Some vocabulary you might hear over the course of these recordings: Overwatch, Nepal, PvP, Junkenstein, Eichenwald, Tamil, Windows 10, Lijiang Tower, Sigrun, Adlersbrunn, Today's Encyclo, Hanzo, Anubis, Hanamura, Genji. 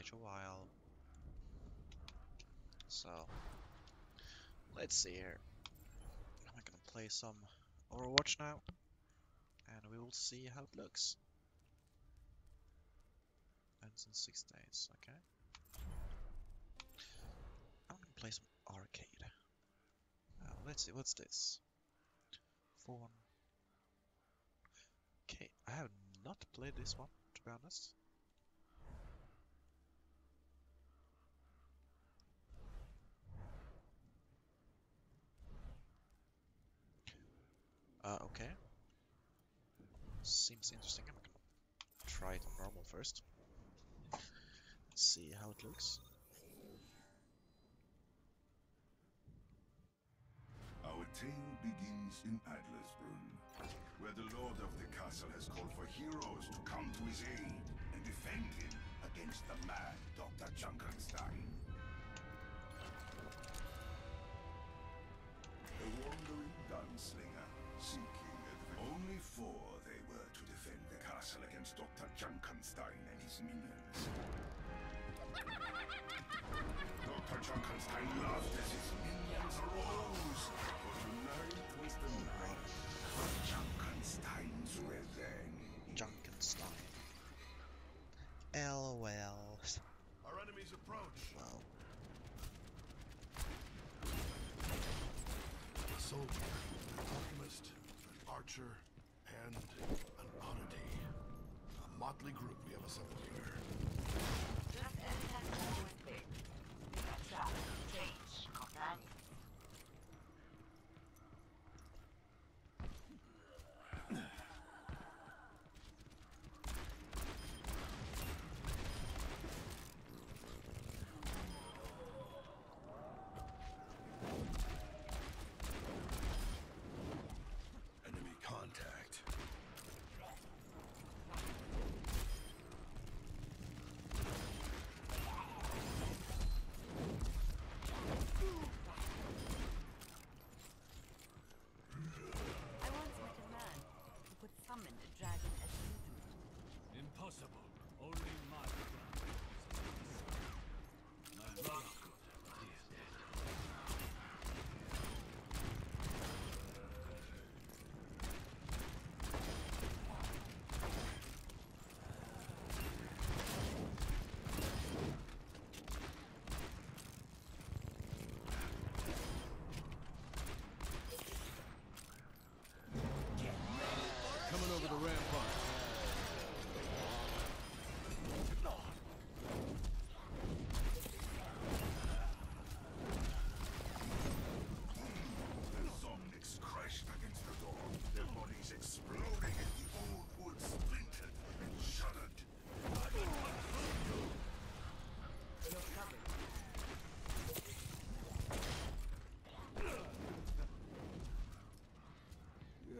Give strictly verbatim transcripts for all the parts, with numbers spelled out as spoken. quite a while. So, let's see here. I'm gonna play some Overwatch now, and we will see how it looks. Ends in six days, okay. I'm gonna play some arcade. Now, let's see, what's this? Phone. Okay, I have not played this one, to be honest. Uh, okay. Seems interesting. I'm gonna try it on normal first. See how it looks. Our tale begins in Adlersbrunn, where the lord of the castle has called for heroes to come to his aid and defend him against the mad Doctor Junkenstein. A wandering gunslinger. Seeking adventure. Only four they were to defend the castle against Doctor Junkenstein and his minions. Doctor Junkenstein laughed as his minions arose, for tonight was the night of Junkenstein's revenge. Junkenstein. L O L. Our enemies approach. Well. A soldier. Alchemist, an archer, and an oddity. A motley group we have assembled here. Just as has always been. That's not a change, companion.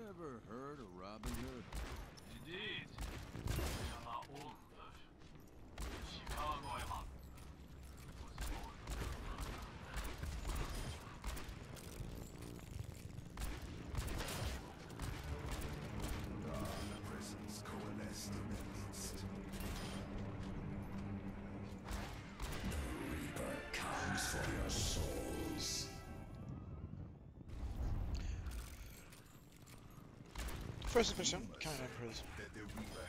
Ever heard of Robin Hood? Indeed. First impression, kind of improved.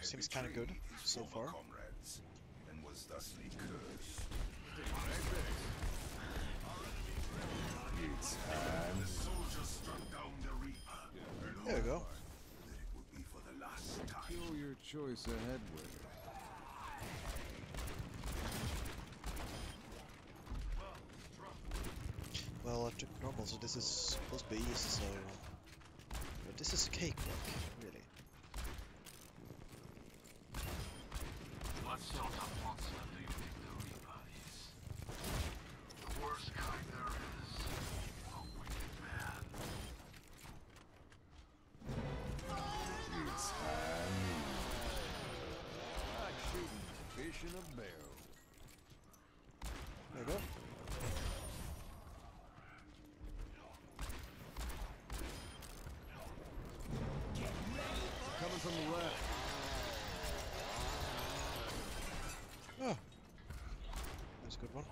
Seems kind of good so far. Comrades, and was thusly cursed. It's time. The soldier struck down the reaper. There we go. It would be for the last time. Kill your choice ahead with. Well, I took normal, so this is supposed to be easy. So. This is a cakewalk, really. What sort of monster do you think the Reaper is? The worst kind there is. A wicked man. It's time. Like shooting fish in a barrel. There you go. From the left. Oh. a good one.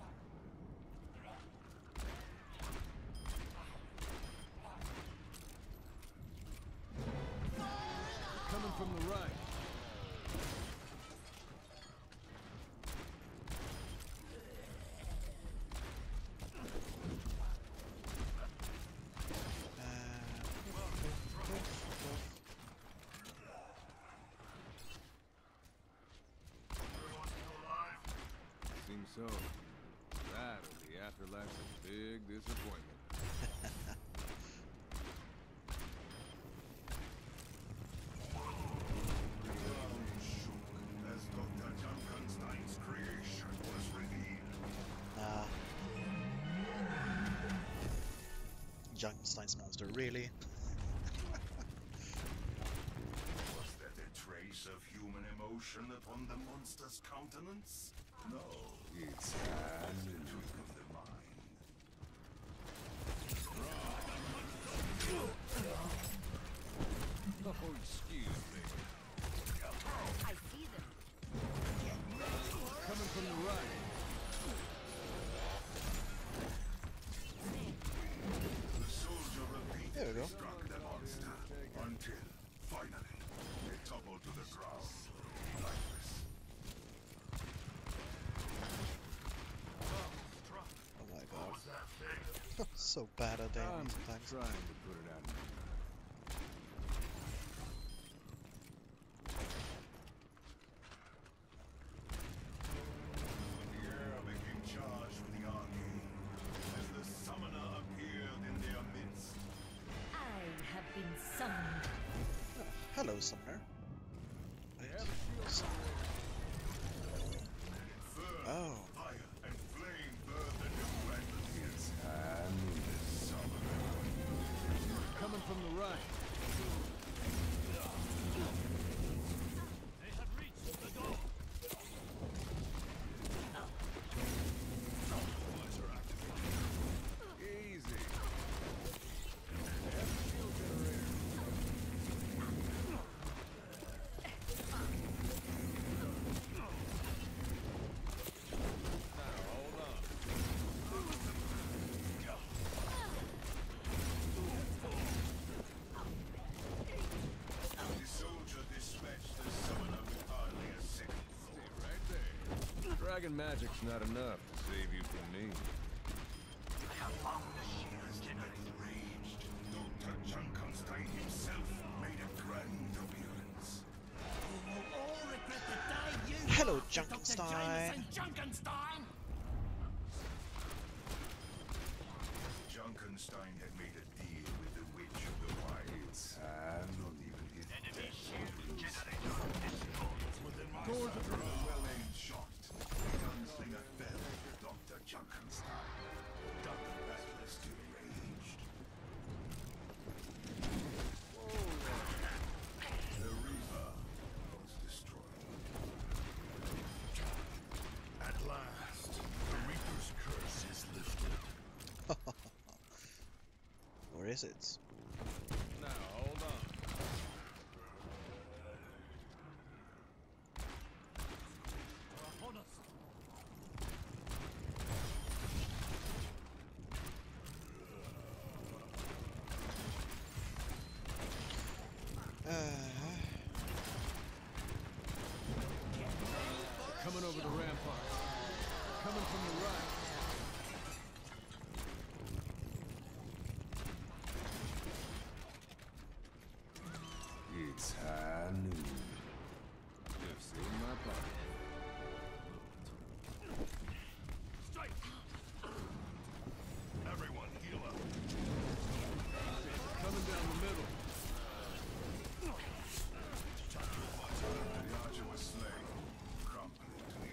Coming from the right. Seems so. That'll be afterlife's a big disappointment. Junkenstein's monster, really? Was that a trace of human emotion upon the monster's countenance? No, it's as a trick of the mind. Oh, excuse me. I see them. Coming from the right. There we go. Struck the monster until finally it toppled to the ground, lifeless. Oh my god. So bad at aiming sometimes. Trying to put it out. Hello, somewhere. Oh. Coming from the right. They have reached the goal. Dragon magic's not enough to save you from me. I have found the shears generally raged. Doctor Junkenstein himself made a grand appearance. You will all regret the day you Hello, Junkenstein. Junkenstein! Junkenstein had made a deal with the Witch of the Wilds. And not even his enemy shield generator destroyed within my circle. Junkenstein, done the restless to enraged. The Reaver was destroyed. At last, the Reaper's curse is lifted. Or is it? Now, hold on. It's high noon. You've seen my pocket. Strike! Everyone heal up. Coming down the middle. The archer was slain, crumpling to the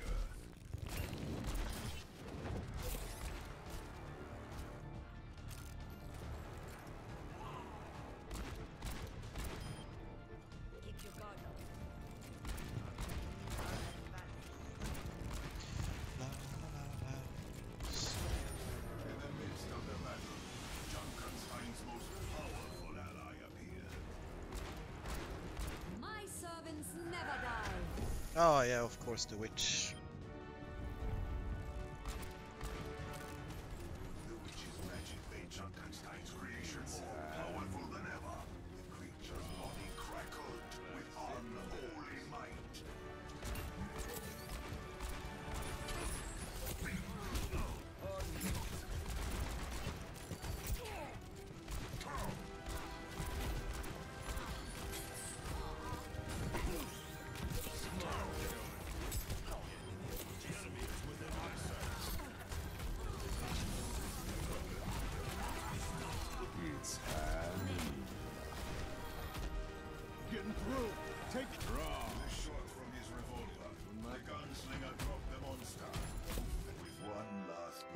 Oh yeah, of course, the witch.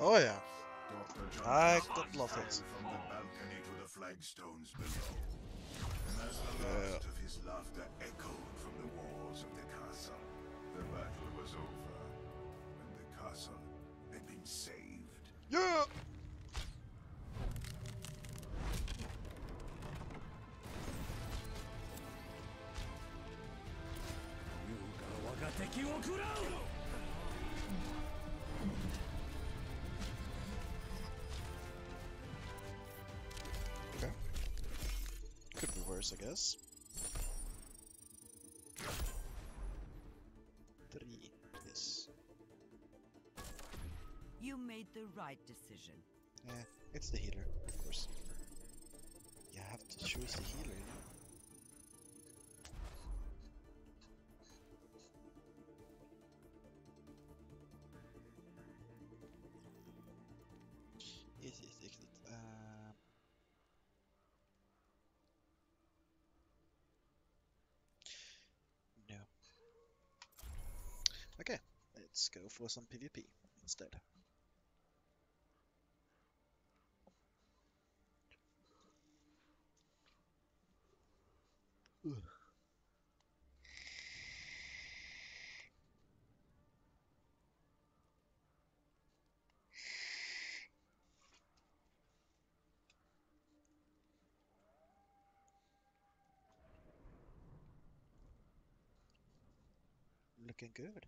Oh yeah. I could love it. From the balcony to the flagstones below. And as the last of his laughter echoed from the walls of the castle, the battle was over, and the castle had been saved. Yeah! Okay. Could be worse, I guess. Three, yes. You made the right decision. Eh, it's the healer, of course. You have to choose the healer, you know? Let's go for some PvP instead. Ugh. Looking good.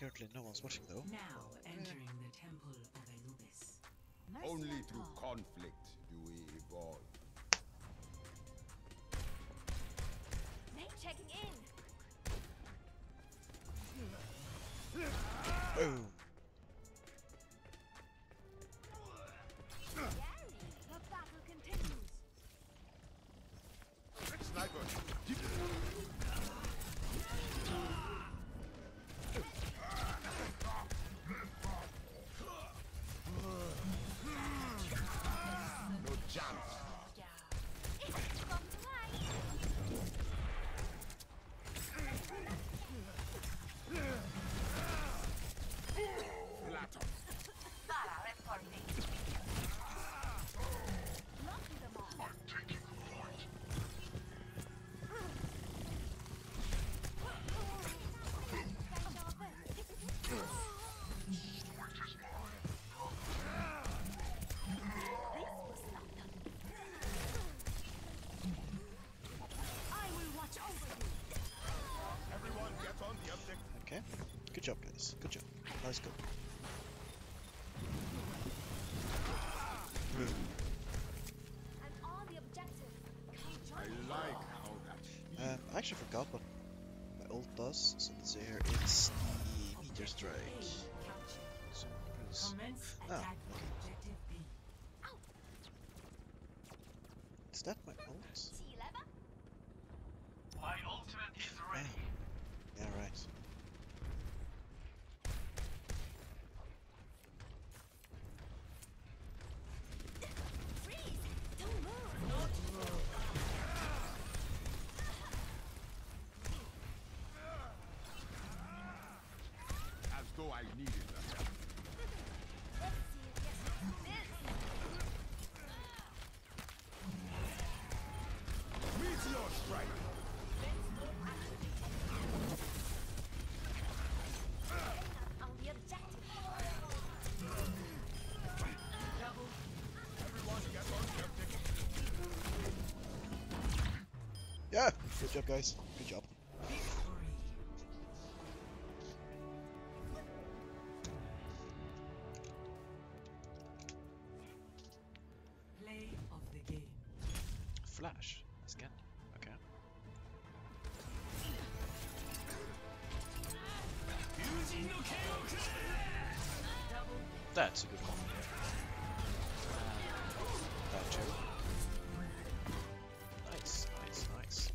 Currently, no one's watching though. Now entering the temple of Anubis. Nice. Only through conflict do we evolve. Name checking in. Boom. The battle continues. Sniper. Okay, good job guys, good job, nice go. Mm. I um, I actually forgot what my ult does, so let's see here, it's the meter strike. So, it's... Ah, okay. Is that my ult? My ultimate is ready. Yeah, right. I needed that. Meteor strike. On the objective. Double. Everyone gets on objective. Yeah, good job guys. Good job. Flash again. Okay. That's a good one. That too. Nice, nice, nice.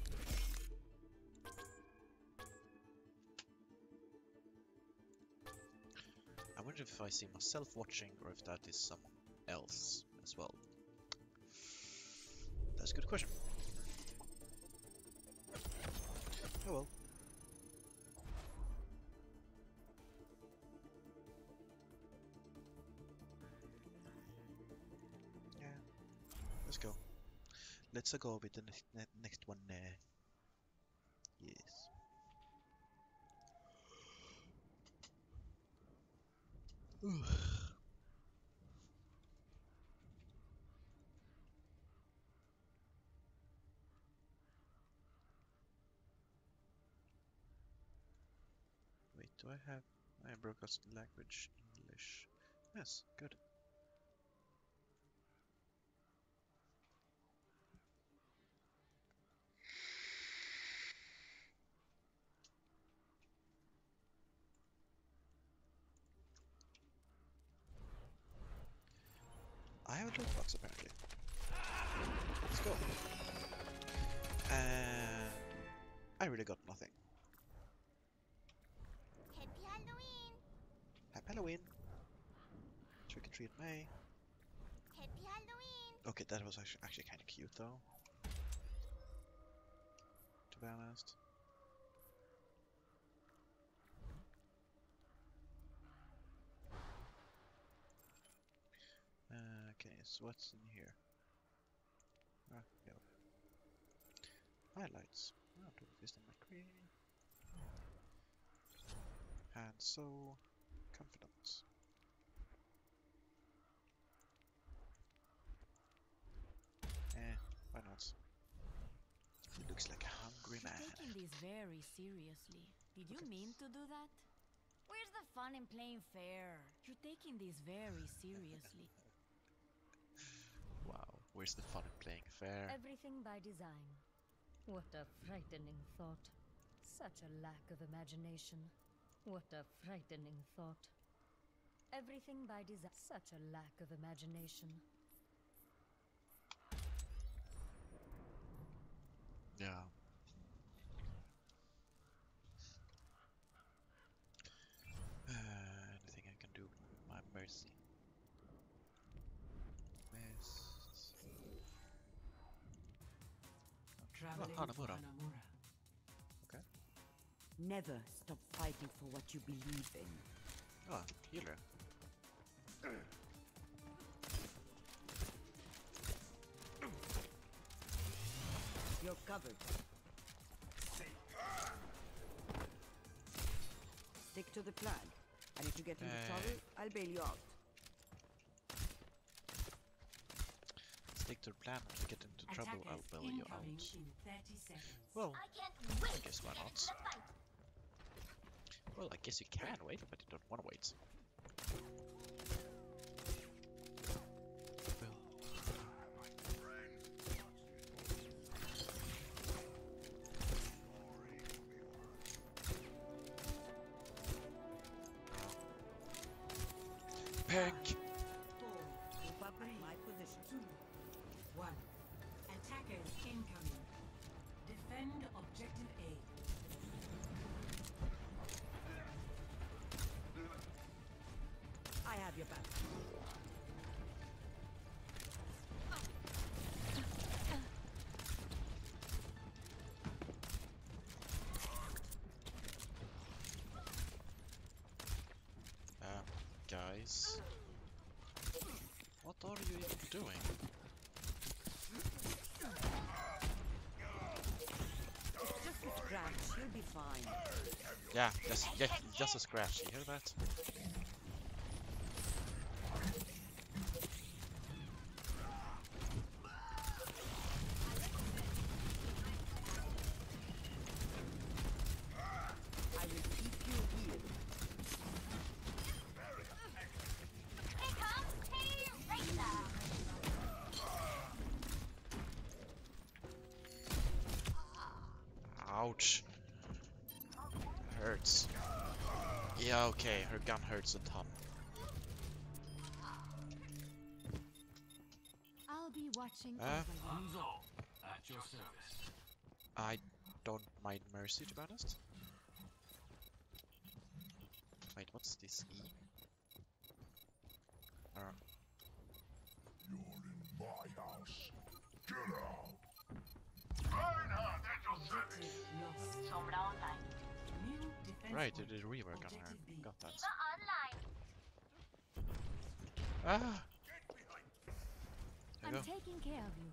I wonder wondered if I see myself watching or if that is someone else as well. That's a good question. Oh well. Yeah. Let's go. Let's uh, go with the next, ne next one. Uh, yes. Ooh. Wait, do I have my broadcast language English? Yes, good. I have a lootbox apparently. Let's go. And I really got nothing. Happy Halloween! Happy Halloween! Trick or treat May. Happy Halloween! Okay, that was actually, actually kind of cute though. To be honest. Okay, so what's in here? Ah, yeah. Highlights. I'll do this in my green. And so, confidence. Eh, why not? He looks like a hungry man. You're taking this very seriously. Did you okay. mean to do that? Where's the fun in playing fair? You're taking this very seriously. Where's the fun in playing fair? Everything by design. What a frightening thought. Such a lack of imagination. What a frightening thought. Everything by design. Such a lack of imagination. Yeah. Uh, anything I can do with my mercy. Yes. Traveling oh, Hanamura. Hanamura. Okay. Never stop fighting for what you believe in. Oh, healer. You're covered. Stick to the plan. And if you get into hey. trouble, I'll bail you out. Stick to the plan and to get into Attackers trouble, I'll bail you out. Well, I, I guess why not? Well, I guess you can wait, but you don't want to wait. Guys, what are you even doing? Just a scratch, you'll be fine. Yeah, just, yeah, just a scratch, you hear that? Ouch. Hurts. Yeah, okay, her gun hurts a ton. I'll be watching. Uh, at your service. I don't mind mercy, to be honest. Wait, what's this E? Ah. You're in my house. Get out! Right, it did rework on her. Got that. Ah! There you go. I'm taking care of you.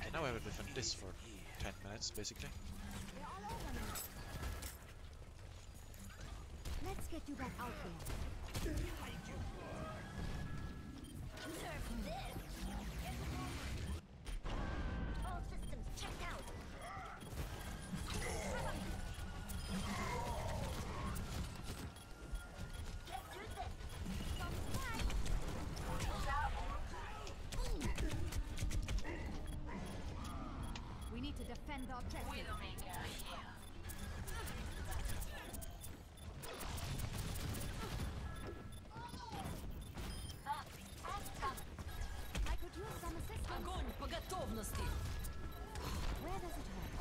Okay, now I will defend this for ten minutes, basically. Let's get you back out there. Observe this. All systems checked out. Let's do this. From back. We need to defend our objective. We'll make it here. Огонь по готовности. Where does it hurt?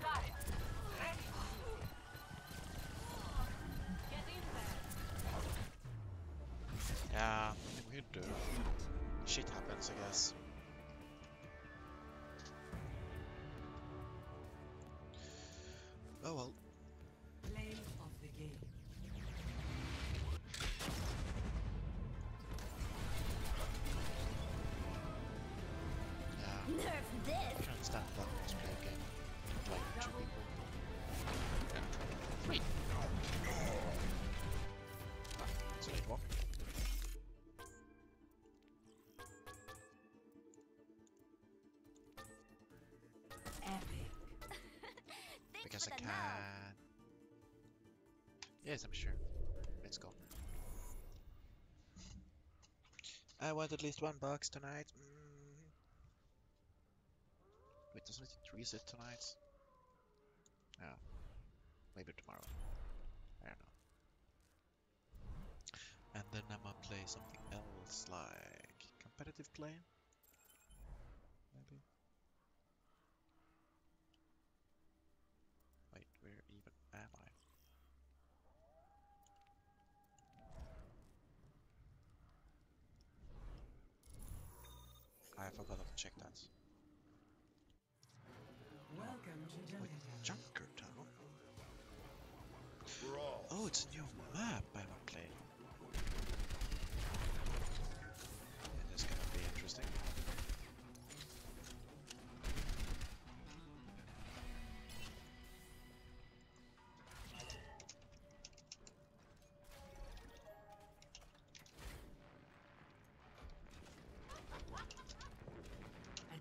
Got it. Ready. Get in there. Yeah, we do. Shit happens, I guess. Oh well. Play of the game. Nerf this! Can't stand that let's play a game. Like two people. And three. Ah, it's a late one. Epic. Because I can. Yes, I'm sure. Let's go. I want at least one box tonight. Mm. Wait, doesn't it reset tonight? Yeah. Maybe tomorrow. I don't know. And then I'm gonna play something else, like competitive play? Maybe? Wait, where even am I? I forgot to check that. Welcome to Junkenstein Tower. Oh, it's a new map I haven't played. It is gonna be interesting.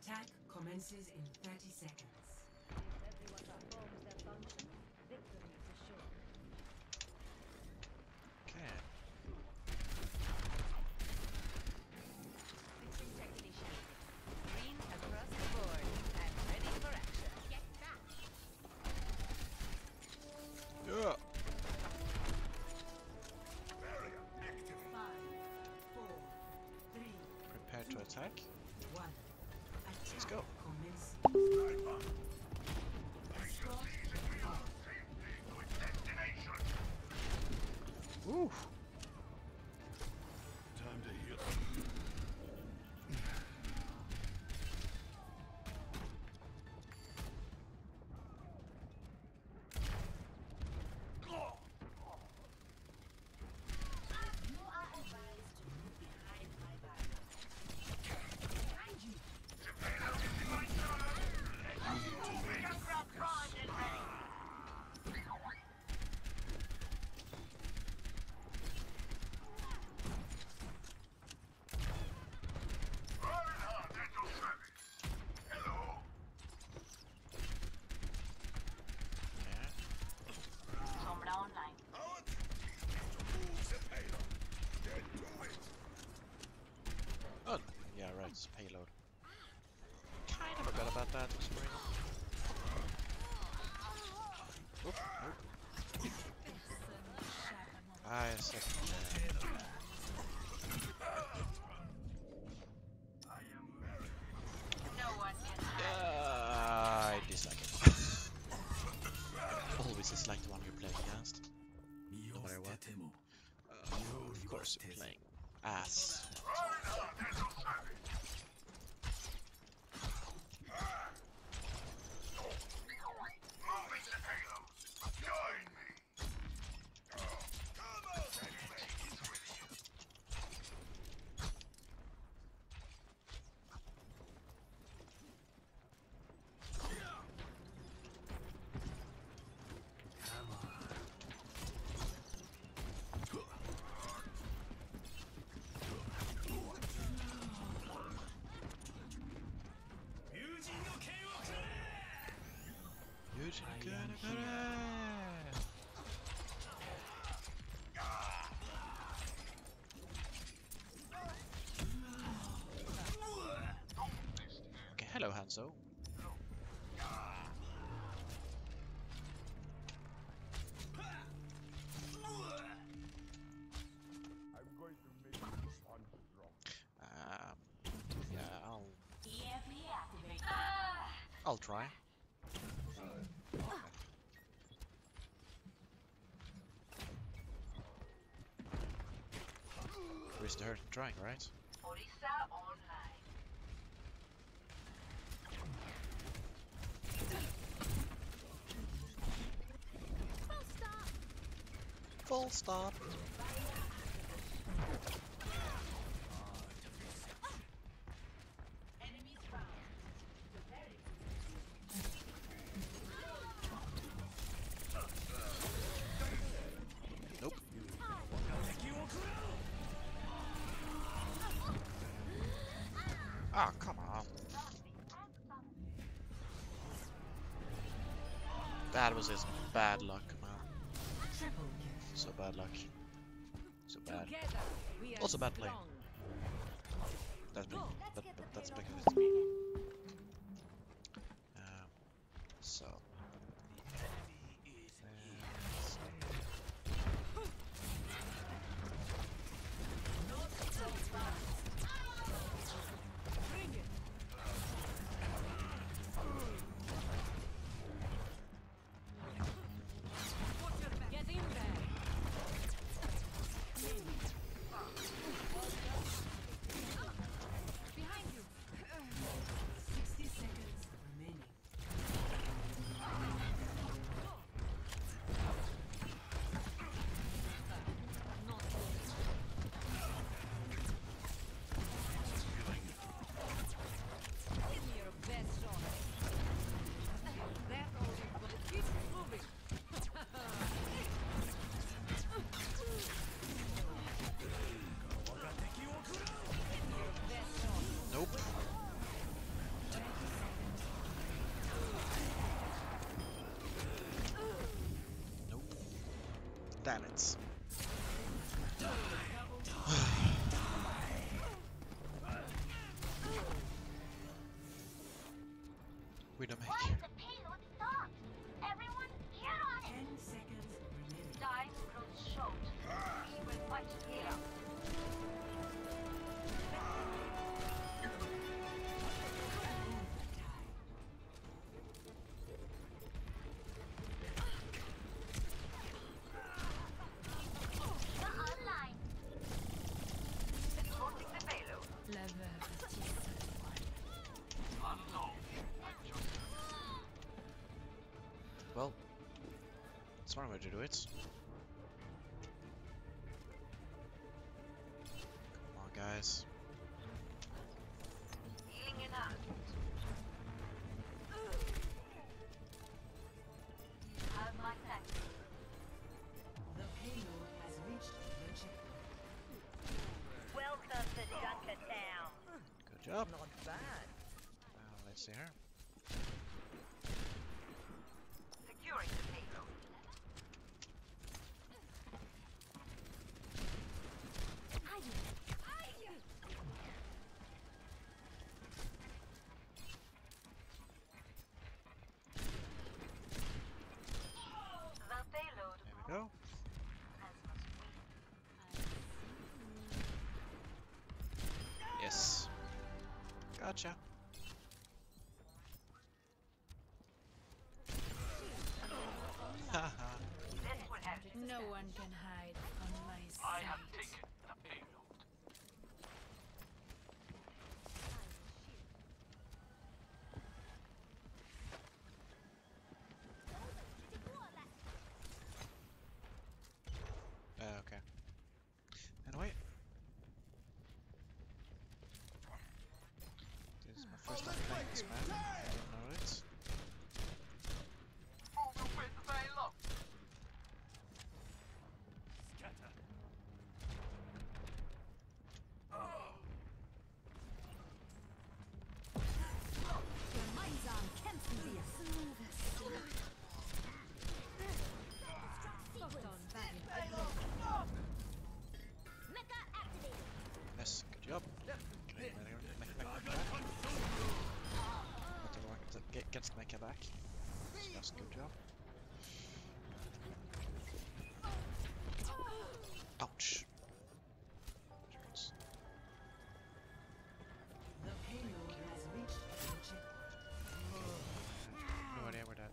Attack commences in thirty seconds. Okay. Green across the board and ready for action. Get back. Yeah. Barrier active. five, four, three. Prepare to attack. One. Attack. Let's go. Commence. Ooh. Time to heal. You are advised to move behind my barrier. Payload. Kind of forgot about that this morning. Oop, nope. I second that. Yeah, I dislike it. I always dislike the one you play against. No matter what. Uh, of course you're playing ass. Okay, hello Hanzo. Um, yeah, I'll. I'll try. Where's the hurt in trying, right? Full stop. That was his bad luck, man. So bad luck. So bad. Also bad play. That's, been, that, that, that's because it's me. Um, so. Damn it. We don't make it. Everyone, get on it. Ten seconds remaining. Die goes short. He will watch here. Well, that's one way to do it. Come on, guys. Welcome to Junkenstein. Good job. Not bad. Uh, let's see her. Go. Yes. Gotcha. No one can hide from my sight. I have taken the payload. Uh, okay. And wait. This is my first time playing this map. I didn't know it. Gets Mecha back. That's a good job. Ouch. Hurts. The payload has reached the objective. No idea where that.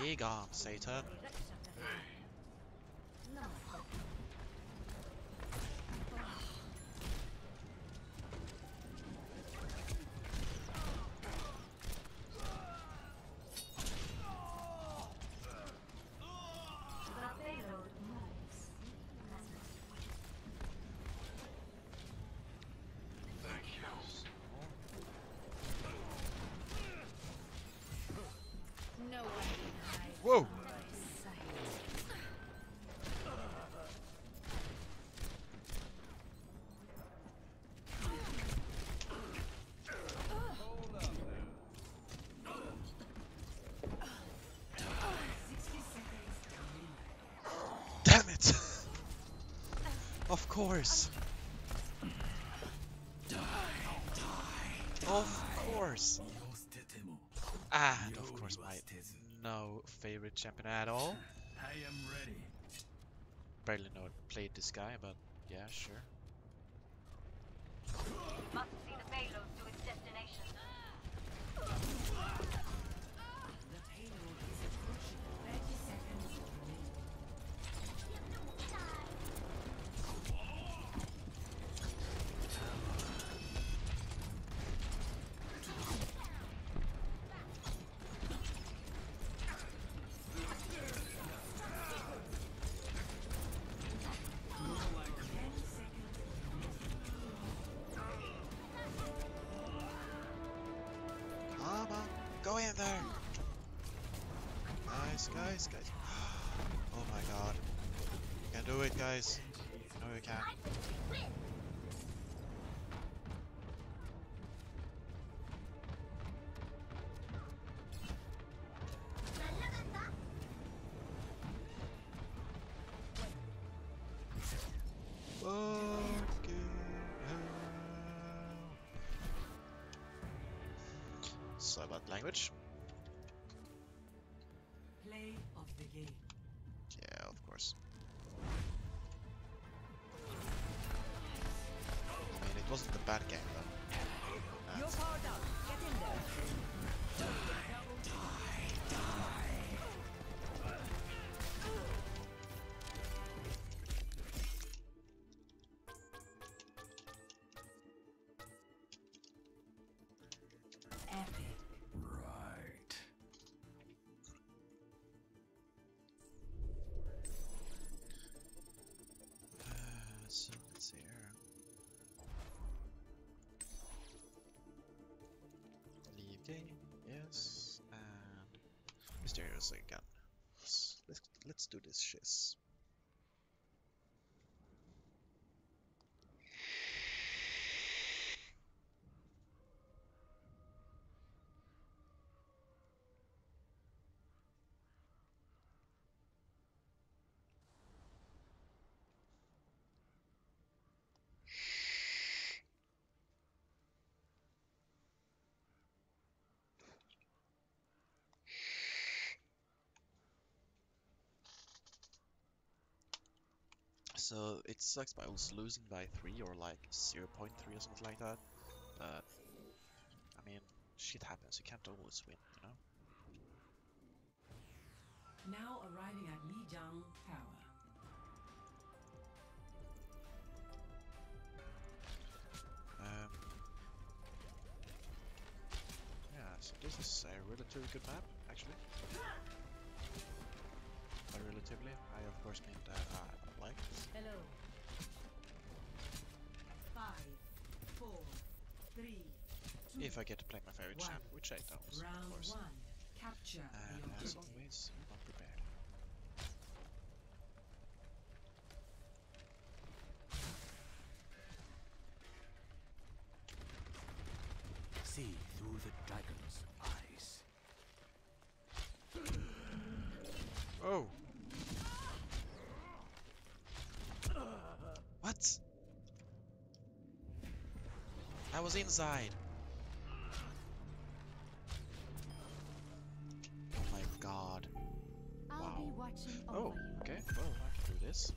Be gone, Satan. Whoa! Damn it! Of course! Die, die, of course! Ah, and of course my no favorite champion at all. I am ready. Barely know I played this guy, but yeah, sure. Must see the payload to its destination. The payload is approaching. thirty seconds Guys, guys. Oh my god. You can do it, guys. You know you can. So about language. Yeah, of course. I mean, it wasn't a bad game, though. You're powered up. Get in there. Die, die, die. Okay, yes, and mysterious again. Let's, let's, let's do this shiz. So it sucks, but I was losing by three or like zero point three or something like that. But I mean, shit happens. You can't always win, you know. Now arriving at Lijiang Tower. Um, yeah, so this is a relatively good map, actually. But relatively, I of course mean that I. Like hello. Five, four, three, two, if I get to play my favorite champ, which I don't, of course. Round one. Capture and as always, I'm prepared. See through the dragon's eyes. Oh. What? I was inside. Oh my god. I'll wow. Be watching oh, over you. Okay. Well, I can do this.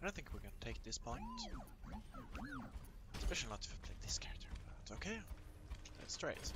I don't think we're gonna take this point. Especially not if I play this character, but okay. Let's try it.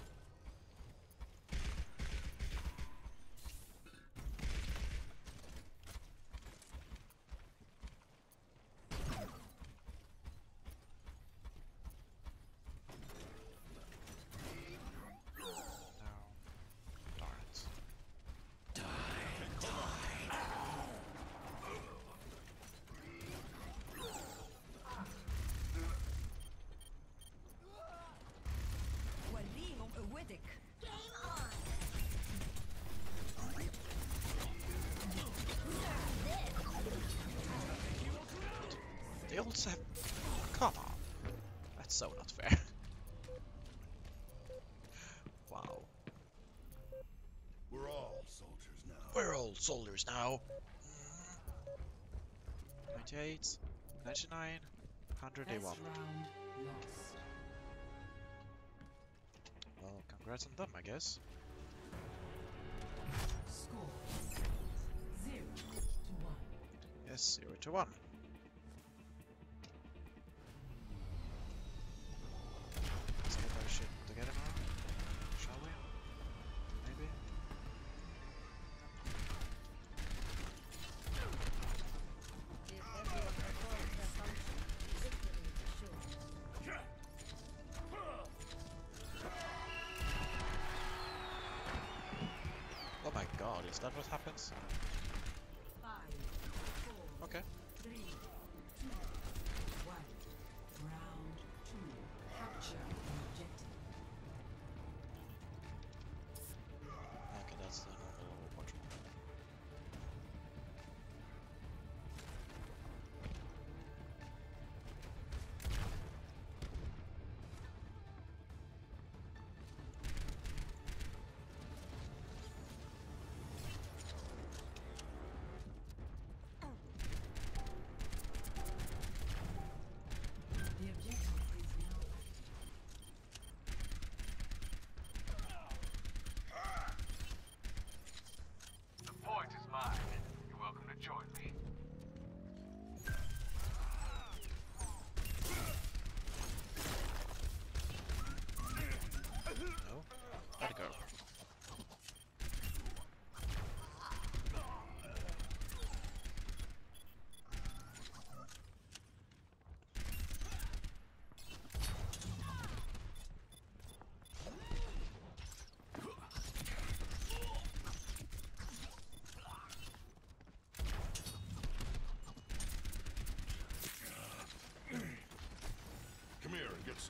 They also have... Come on. That's so not fair. Wow. We're all soldiers now. We're all soldiers now. ninety-eight, ninety-nine, one hundred, day one. Well, congrats on them, I guess. Score zero to one. Yes, zero to one. Is that what happens? Five, four, okay. Three, two, one. Round two. Capture the objective.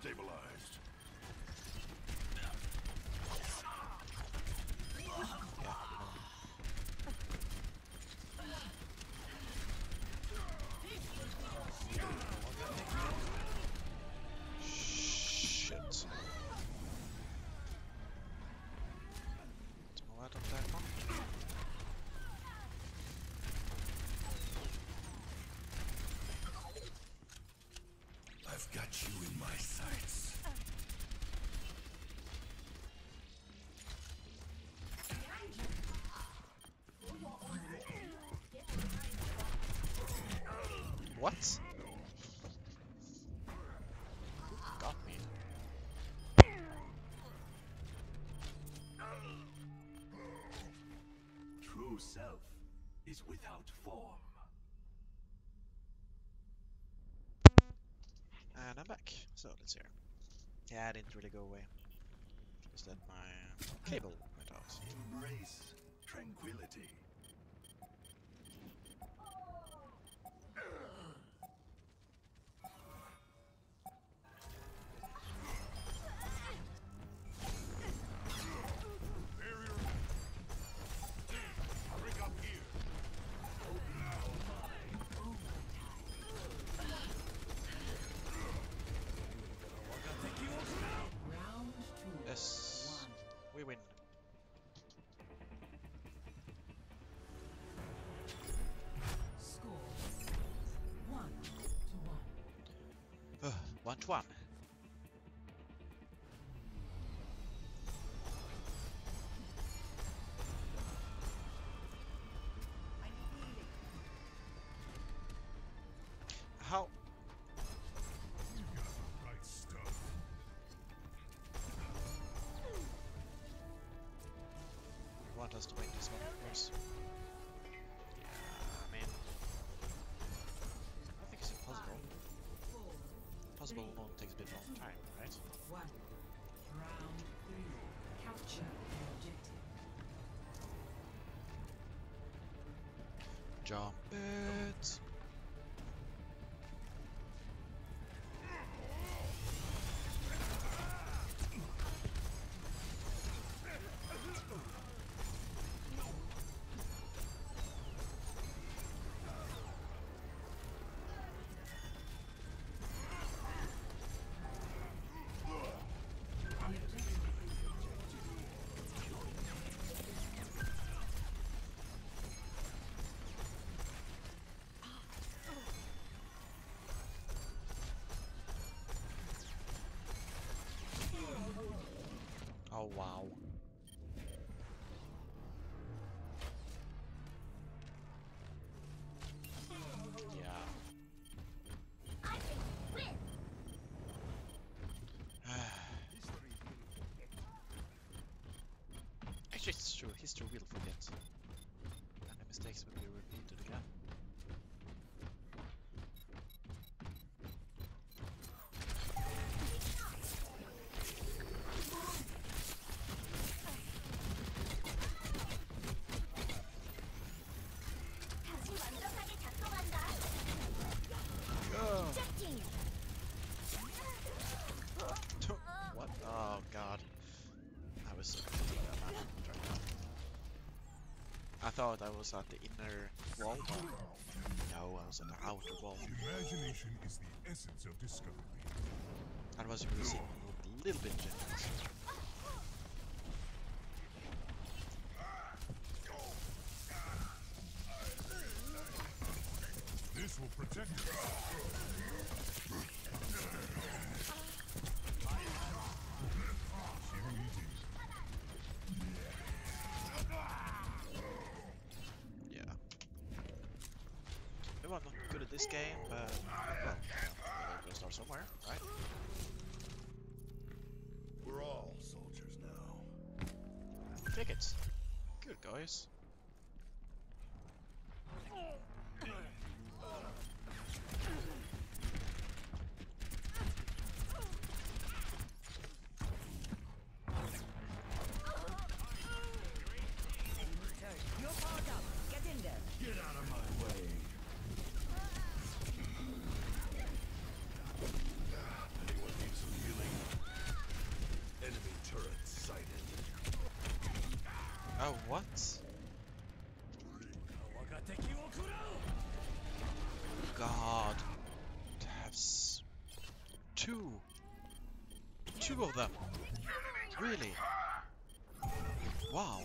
stabilized. Shit. All that on that one. I've got you in my sights. What? Got me. True self is without form. And I'm back. So let's hear. Yeah, I didn't really go away. Just that my cable went out. Embrace tranquility. One to one. How? You got the right stuff. You want us to win this one, of course. Possible won't take a bit of time, right? One. Round three. Capture the objective. Jump it. Oh, wow. Yeah. I can win. Actually, it's true. History will forget. And the mistakes will be repeated again. I thought I was at the inner wall. No, I was at the outer wall. Imagination is the essence of discovery. I was really seeing a little bit different. This will protect you. I'm not good at this game, but well, we're gonna start somewhere, right? We're all soldiers now. Tickets. Good guys. Anyone needs some healing? Oh, what? God. To have s two. Two of them. Really? Wow.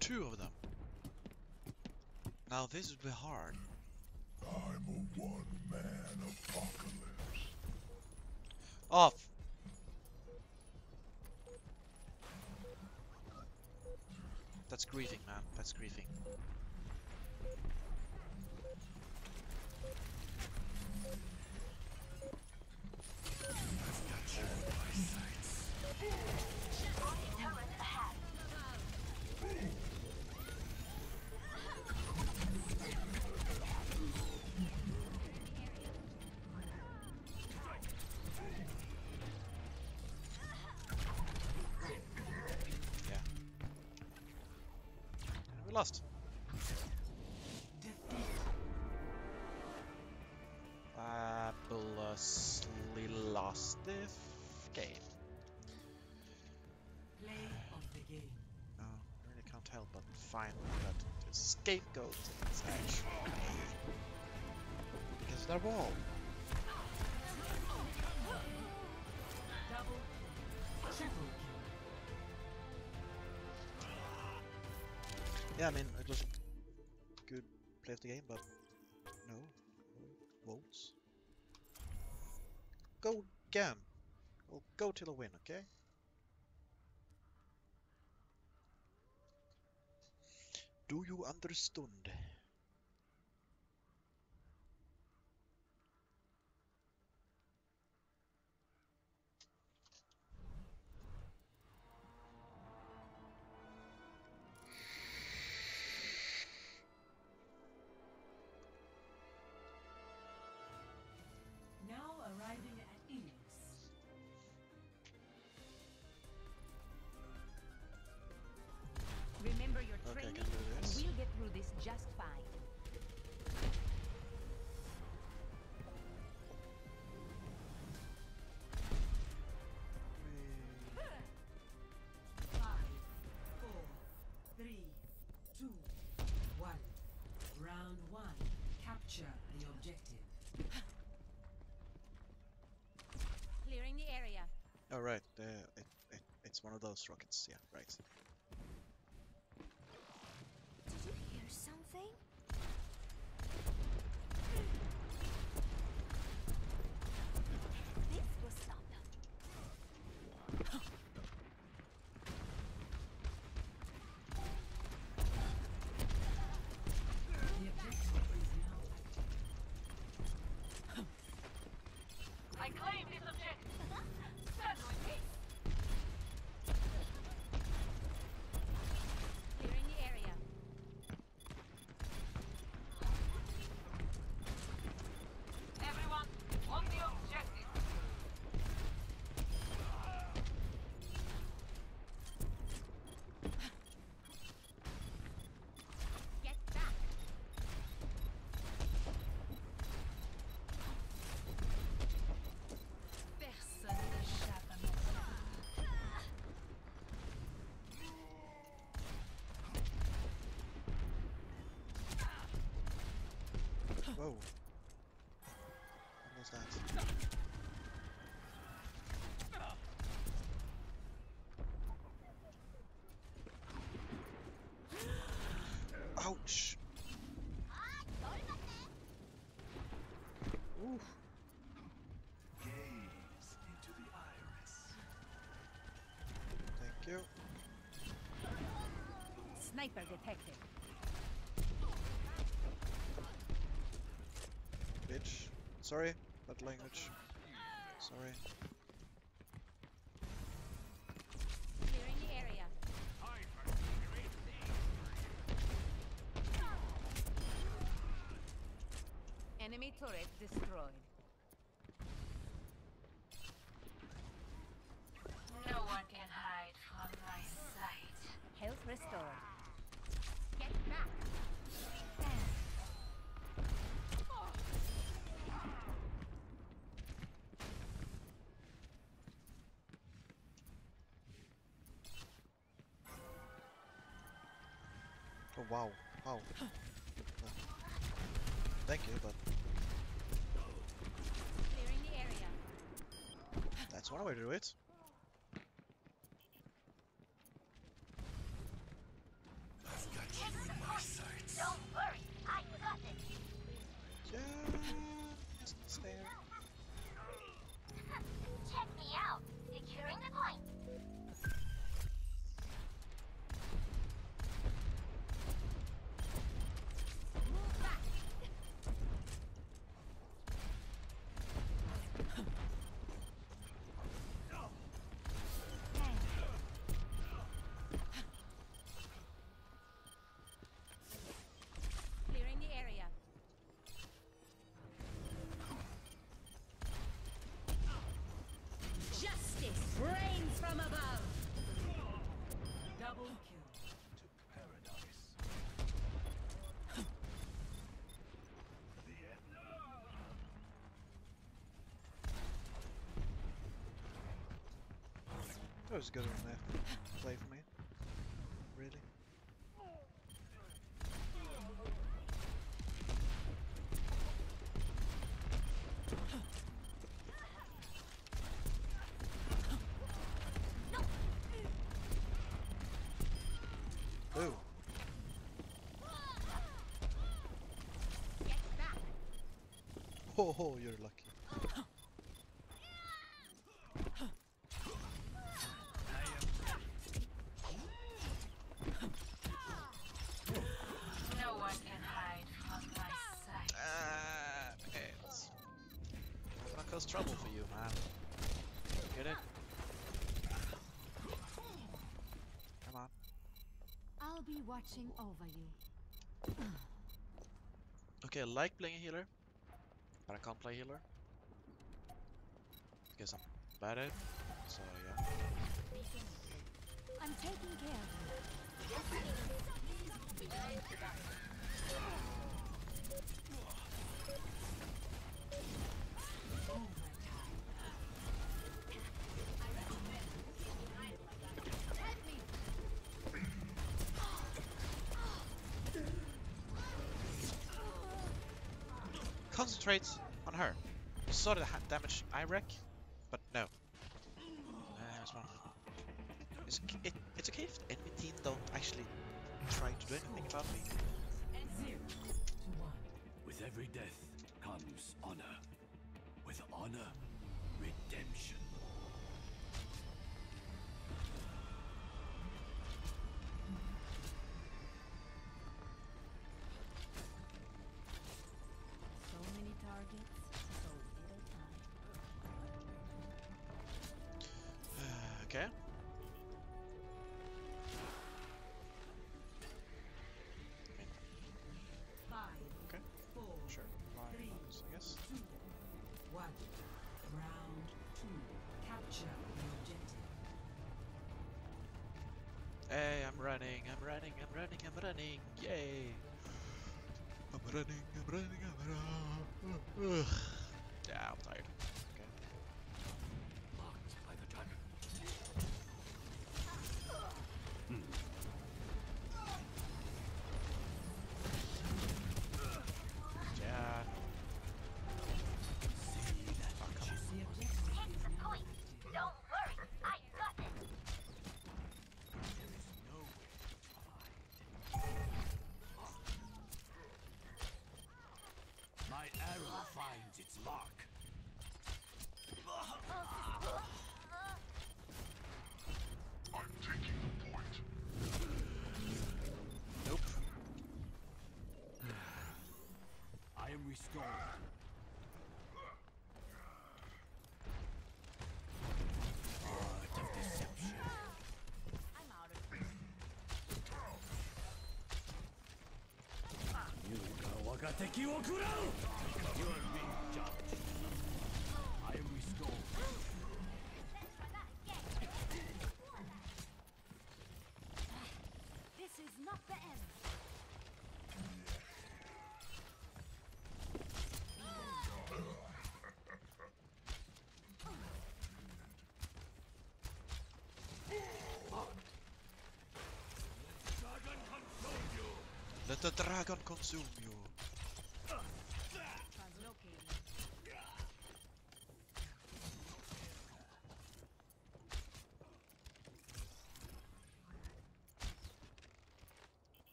Two of them. Now this would be hard. I'm a one-man apocalypse. Off. That's grieving, man. That's grieving. Lost. Fabulously lost this game. Play of the game. No, I really can't help but find that the scapegoat is actually against their wall. Double, triple. Yeah, I mean, it was a good play of the game, but no, volts. Go again. We'll go till I win, okay? Do you understand? Okay, I can do this. We'll get through this just fine. five, four, three, two, one. Round one. Capture the objective. Clearing the area. Oh, right. Uh, it, it, it's one of those rockets. Yeah, right. Something? This was something. I claim this objective. Stand with me. Whoa. What was that? Ouch. Ooh. Gaze into the iris. Thank you. Sniper detected. Bitch. Sorry, that language. Sorry. Clearing the area. Enemy turret destroyed. No one can hide from my sight. Health restored. Get back. Oh wow, wow. Thank you, but clearing the area. That's one way to do it. I've got you in my sights. Don't worry, I got it. Just stay there. Check me out. Securing the point. That was a good one there, play for me, really. Ooh. Oh, you're lucky. Trouble for you, man. Get it? Come on. I'll be watching over you. Okay, I like playing a healer, but I can't play healer because I'm bad at it. So yeah. I'm taking care of you. Overtime. I recommend keeping hiding like that. Help me! Concentrate on her. You saw the damage I wreck, but no. Uh, one. It's, it, it's okay if the enemy team don't actually try to do anything about me. And zero to one. With every death comes honor. With honor, redemption. So many targets, so little time. Okay. Five. Okay. Four. Sure. Five. Three. Five, I guess. Two. One. Round two. Capture the objective. Hey, I'm running, I'm running, I'm running, I'm running. Yay! I'm running, I'm running, I'm running. Ugh. Yeah, I'm tired. Okay. Locked by the timer. Hmm. Its mark. I'm taking the point. Nope. I am restored. Art of deception. I'm out of here. You Let the dragon consume you.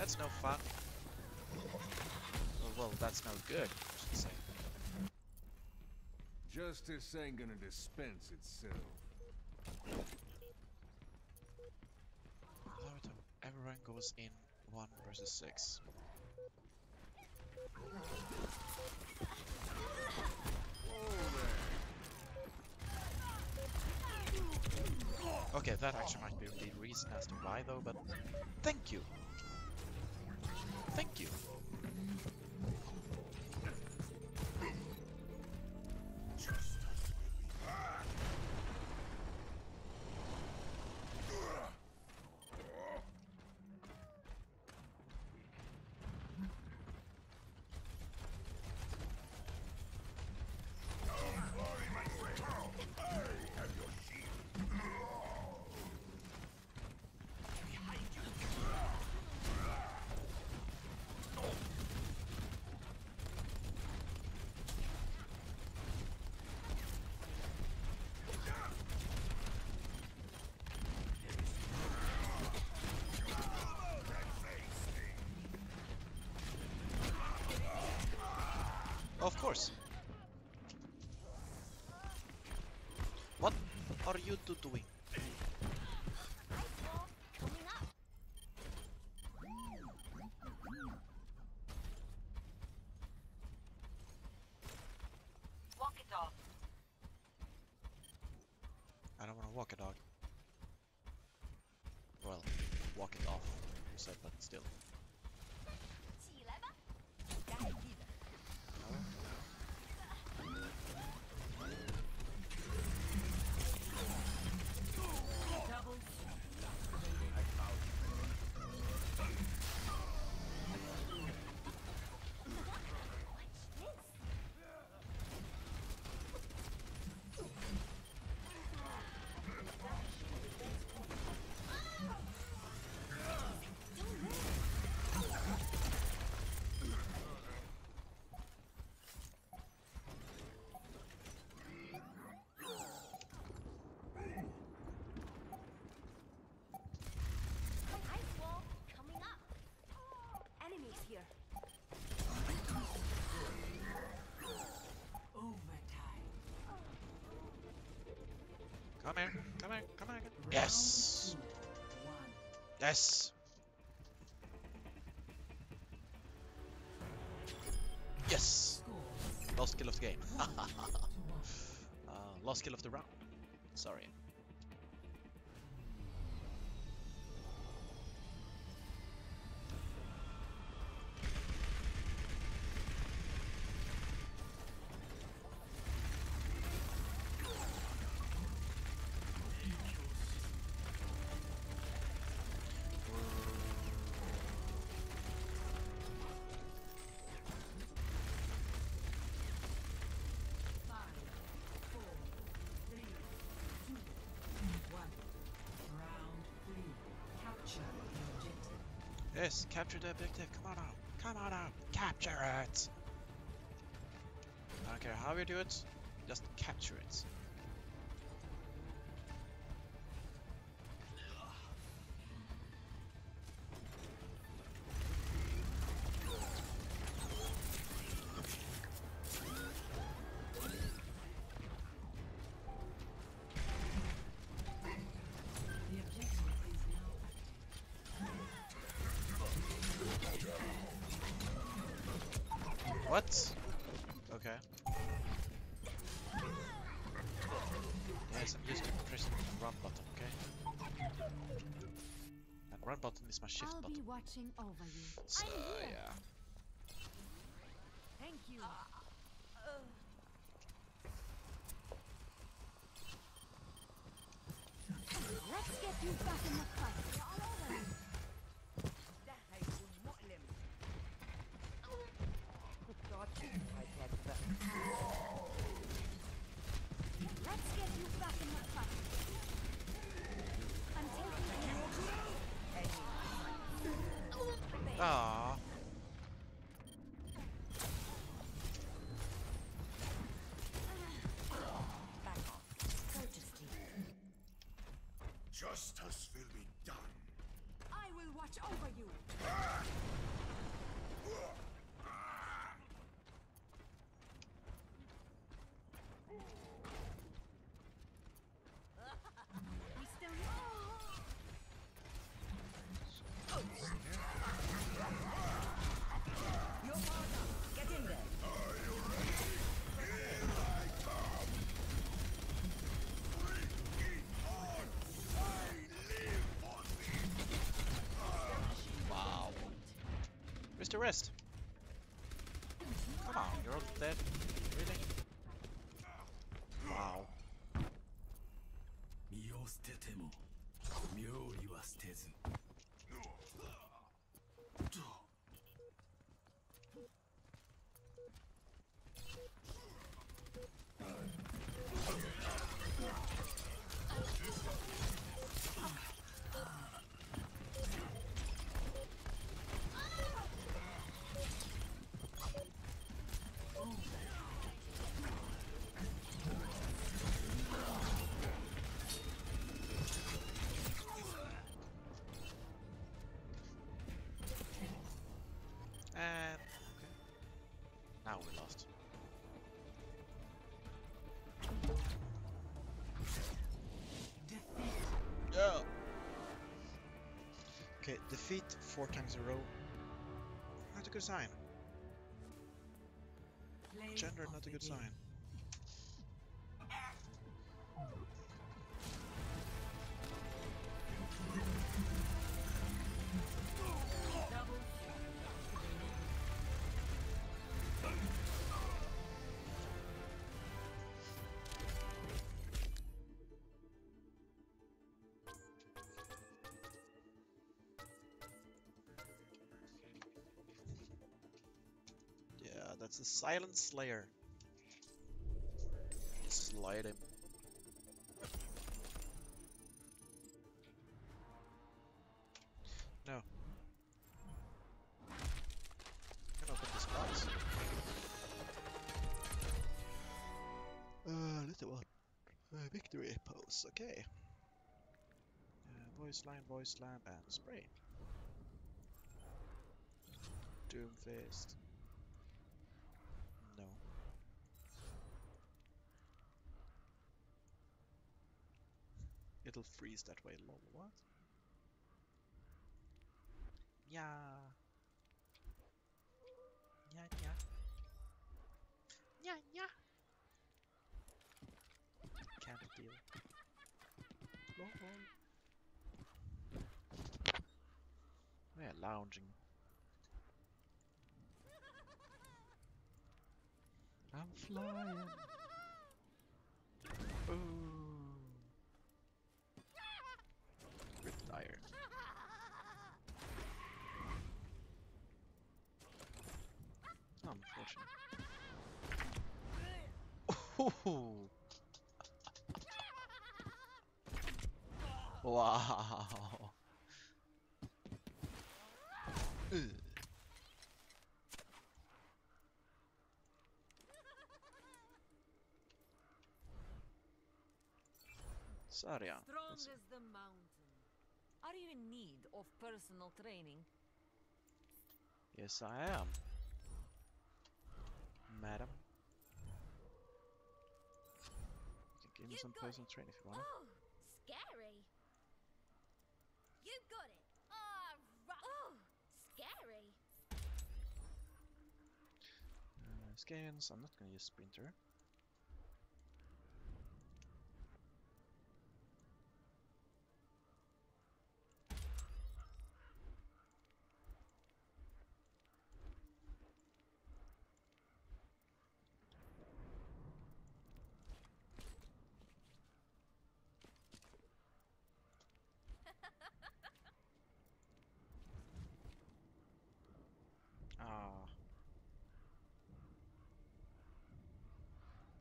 That's no fun. Well, well, that's no good, I should say. Justice ain't gonna dispense itself. Every time everyone goes in one versus six. Okay, that actually might be the reason as to why, though. But thank you. Thank you. Of course. What are you two doing? Walk it off. I don't want to walk a dog. Well, walk it off. You said that still. Come here, come here, come here. Yes! Yes! Yes! Last kill of the game. uh, last kill of the round. Sorry. Yes, capture the objective, come on out, come on out, capture it! I don't care how you do it, just capture it. What? guys, I'm used to pressing the run button, okay? And run button is my shift I'll button. Be watching over you. So, yeah. Thank you. Uh, uh. Let's get you back in the fight. Ah. Back off. Go to sleep. Justice will be done. I will watch over you. To rest. Come on, you're all dead. Really? Wow. Okay, defeat four times in a row. Not a good sign. Gender, not a good sign. That's a silent slayer. Slide him. No. Can open this box. Uh, little one. Uh, victory pose. Okay. Uh, voice line, voice line, and spray. Doomfist. It'll freeze that way, lol. What? Yeah. Yeah, yeah. Yeah, yeah. Can't deal. Lol. We're lounging. I'm flying. Ooh. Wow. Ugh. Sorry. Strong as the mountain. Are you in need of personal training? Yes, I am, madam. You can give me some personal training if you want. Oh, scary. You got it. Oh, right. Oh, scary. Uh, scans. I'm not gonna use Sprinter.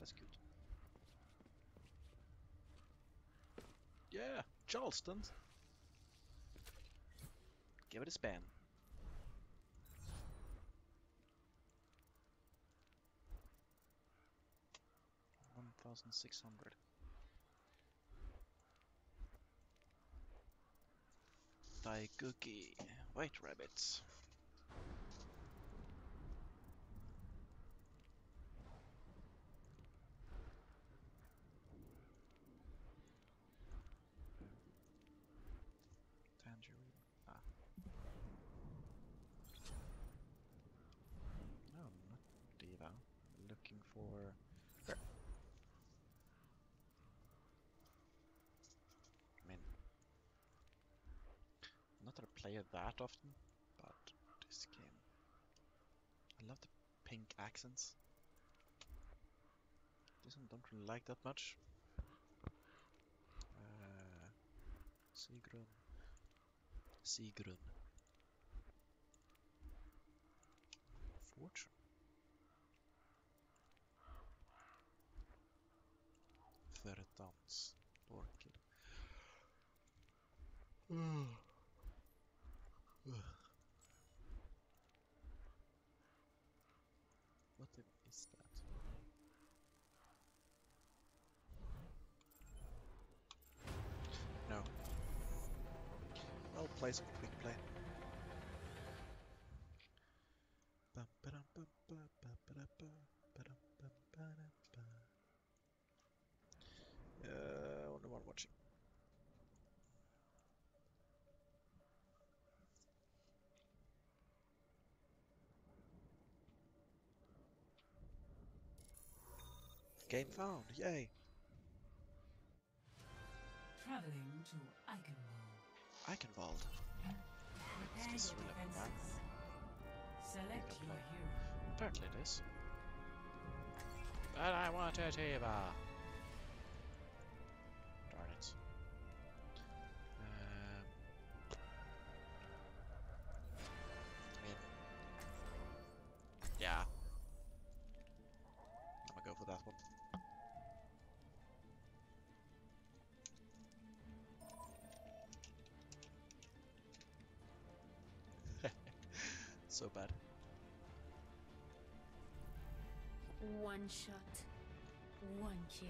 That's good. Yeah, Charleston. Give it a span. One thousand six hundred. Daiguki, white rabbits. Tangerine. Ah. No, not Diva. Looking for. Where? I mean, not that I play it that often, but this game. I love the pink accents. This one don't really like that much. Uh, Sigrun. Sigrun. Fortune. Vertans. Orchid. Ugh. Ugh. What is that? No. I'll play some quick play. Uh, only one watching. Game found, yay! Traveling to Eichenwald. Eichenwald. Is this really a map? Select your hero. Apparently it is. But I want a Diva! Darn it. Um, I mean, yeah. I'm gonna go for that one. So bad. One shot, one kill.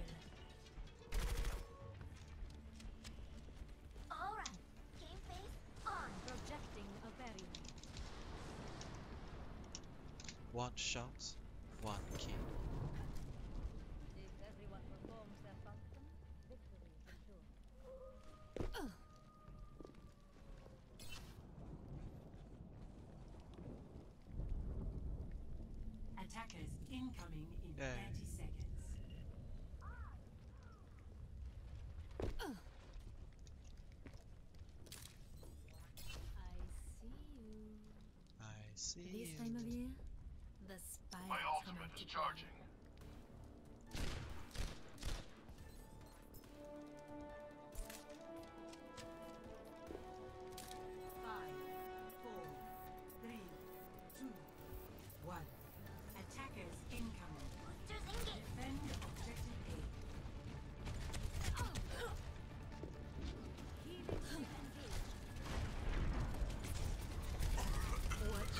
All right, game phase on. Projecting a barrier. One shot, one kill. If everyone performs their function, victory is sure. Uh. Attackers incoming in yeah. thirty seconds. Uh. I see you. I see this you. Time of year, the spy. My ultimate is charging. Five, four, three, two, one. Attackers incoming. Defend objective A. Oh. Engaged. Watch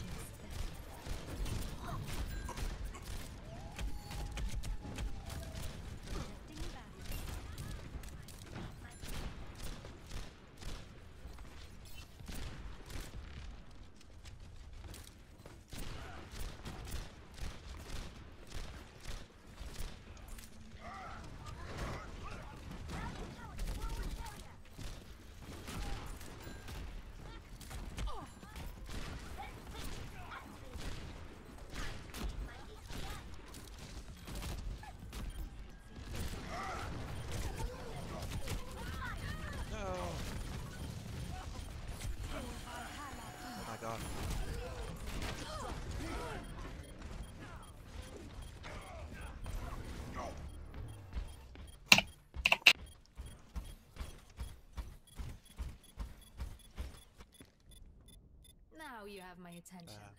now you have my attention. Uh,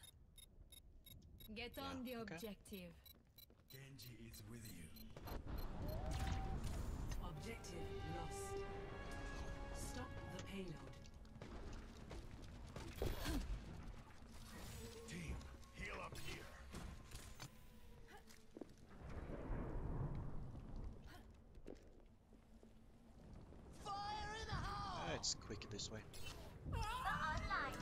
Get on yeah, the objective. Genji is with you. Objective lost. Stop the payload. Team, heal up here. Fire in the hole! Oh, it's quicker this way. We're online.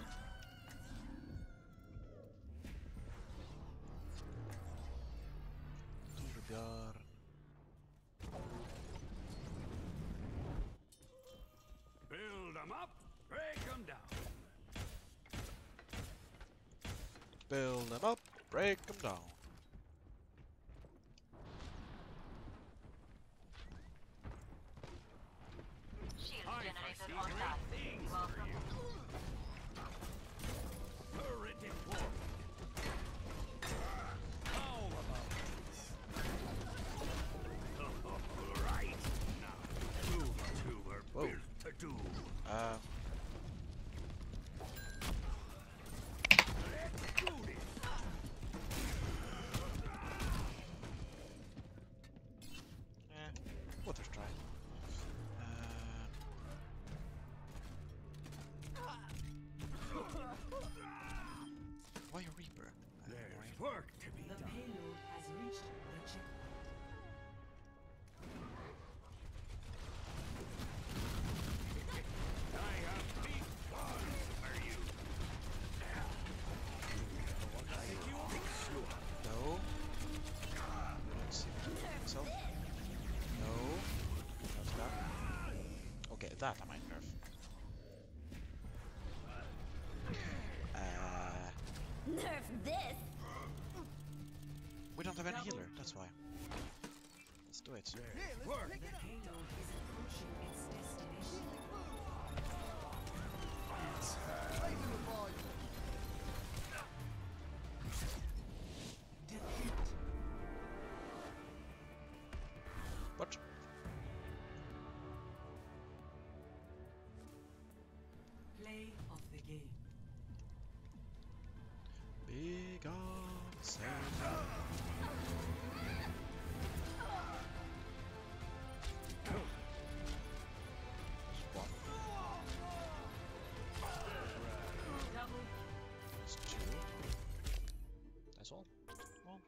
Yar. Build them up, break them down. Build them up, break them down. Shield generated on that. Welcome. Right now, two were built to do. Uh. Let's do this. Eh, we'll just try. Uh. Why a Reaper? There's work to be done. The payload has reached the checkpoint. That I might nerf. Uh, nerf this. We don't have any healer, that's why. Let's do it. Hey, let's work. Pick it up. What? Play of the game. Big arms. That's two. That's all. Well.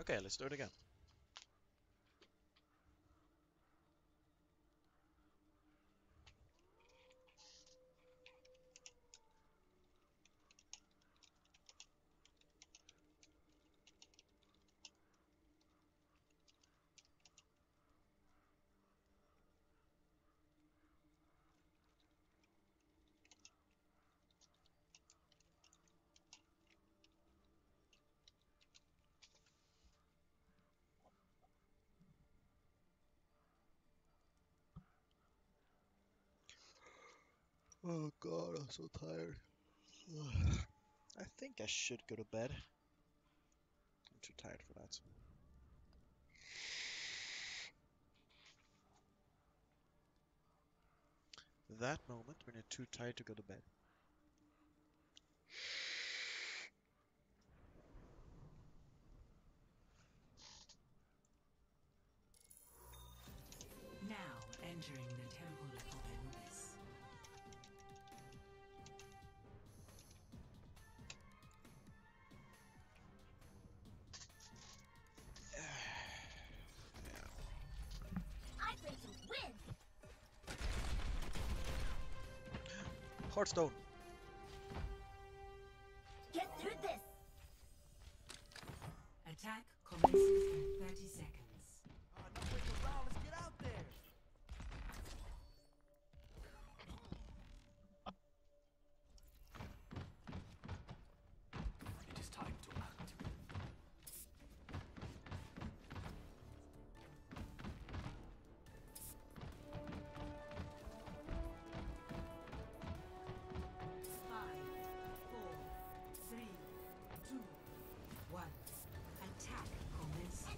Okay, let's do it again. Oh god, I'm so tired. I think I should go to bed. I'm too tired for that. That moment when you're too tired to go to bed. Now entering the temple of Anubis. Heartstone. Get through this. Attack commences in thirty seconds. Uh, don't wait around. Let's get out there. It is time to act. Attack commences.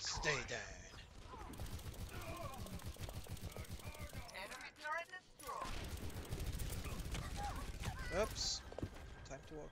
Stay down. Enemy turret destroyed. Oops. Time to walk.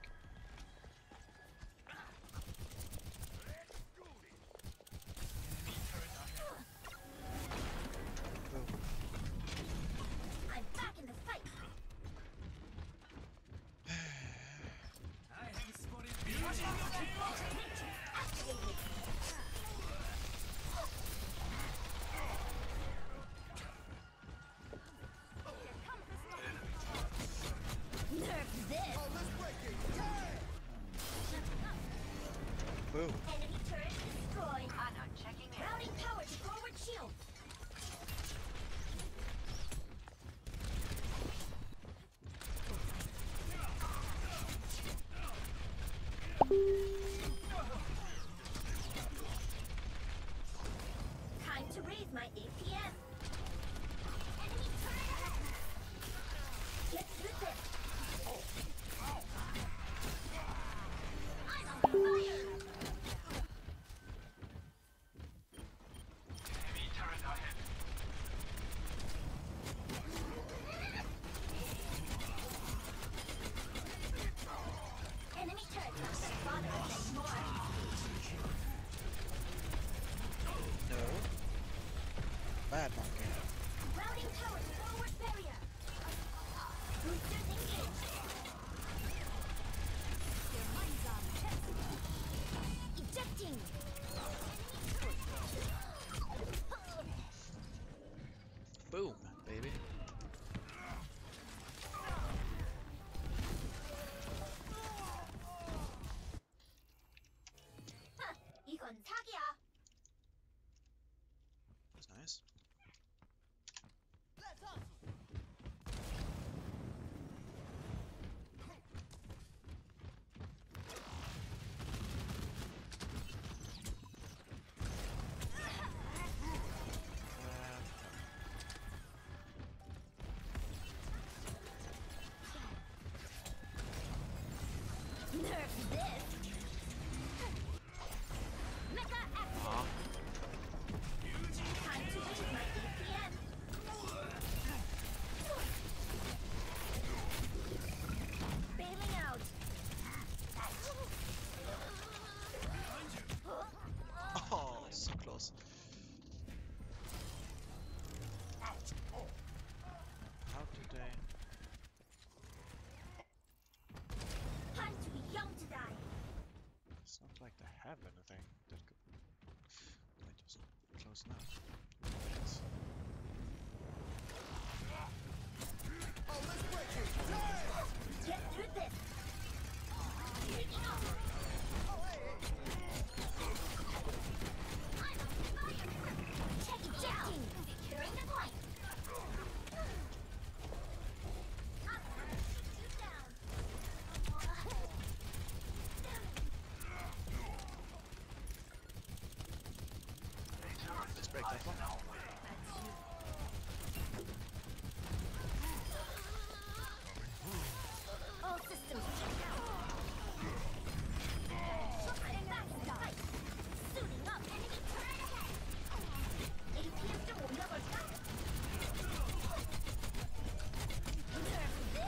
Have anything that could be just close enough. Yes. Oh, let's break it! Yes. Get through this! Oh, hey, hey. I'm on fire! Check it down! Securing the point! I'm gonna shoot you down! Let's break that one. All systems checked out. Shooting back in the fight. Suiting up enemy turret ahead. A P M double number back. Nerve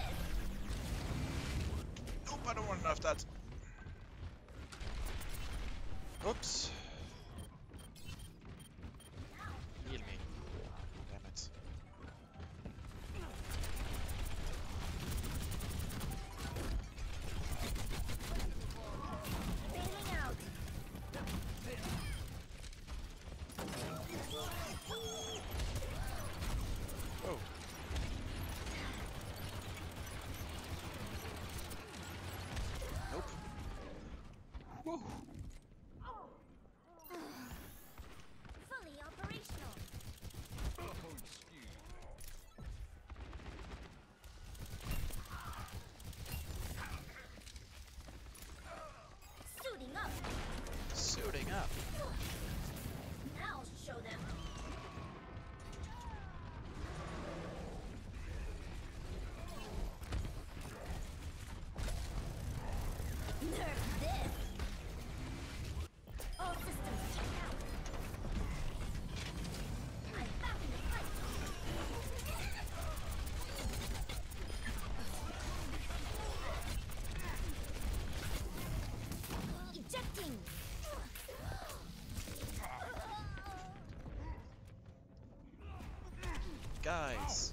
Guys,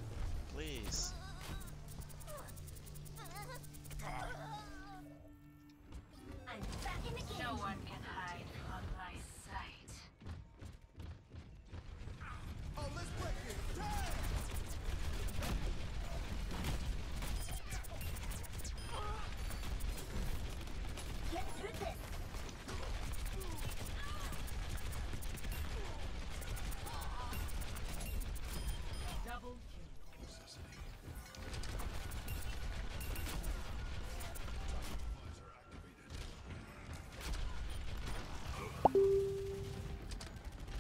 please. I'm back in the game. No one can hide from my sight. Oh, let's break it. Turn! Get through this. Double kill. Necessity. Flies are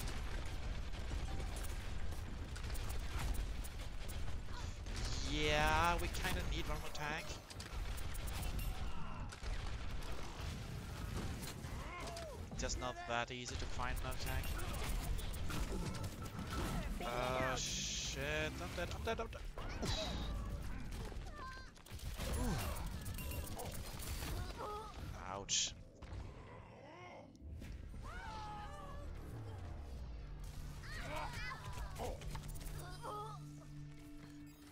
activated. Yeah, we kind of need one more tank. Just not that easy to find another tank. Oh shit. Shit, I'm dead, I'm dead, I'm dead. Ouch.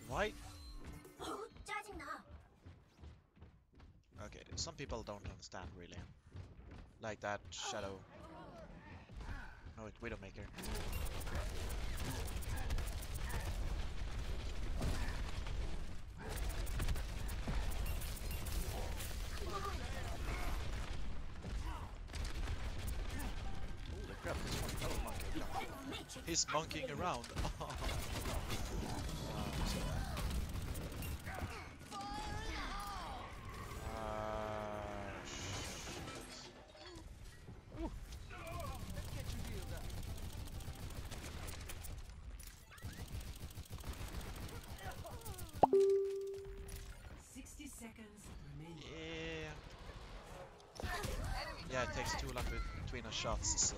Why? Okay, some people don't understand really. Like that shadow. No, it's Widowmaker. He's monkeying around. uh, sh Ooh. Sixty seconds remaining. Yeah. Yeah, it takes too long between her shots, so.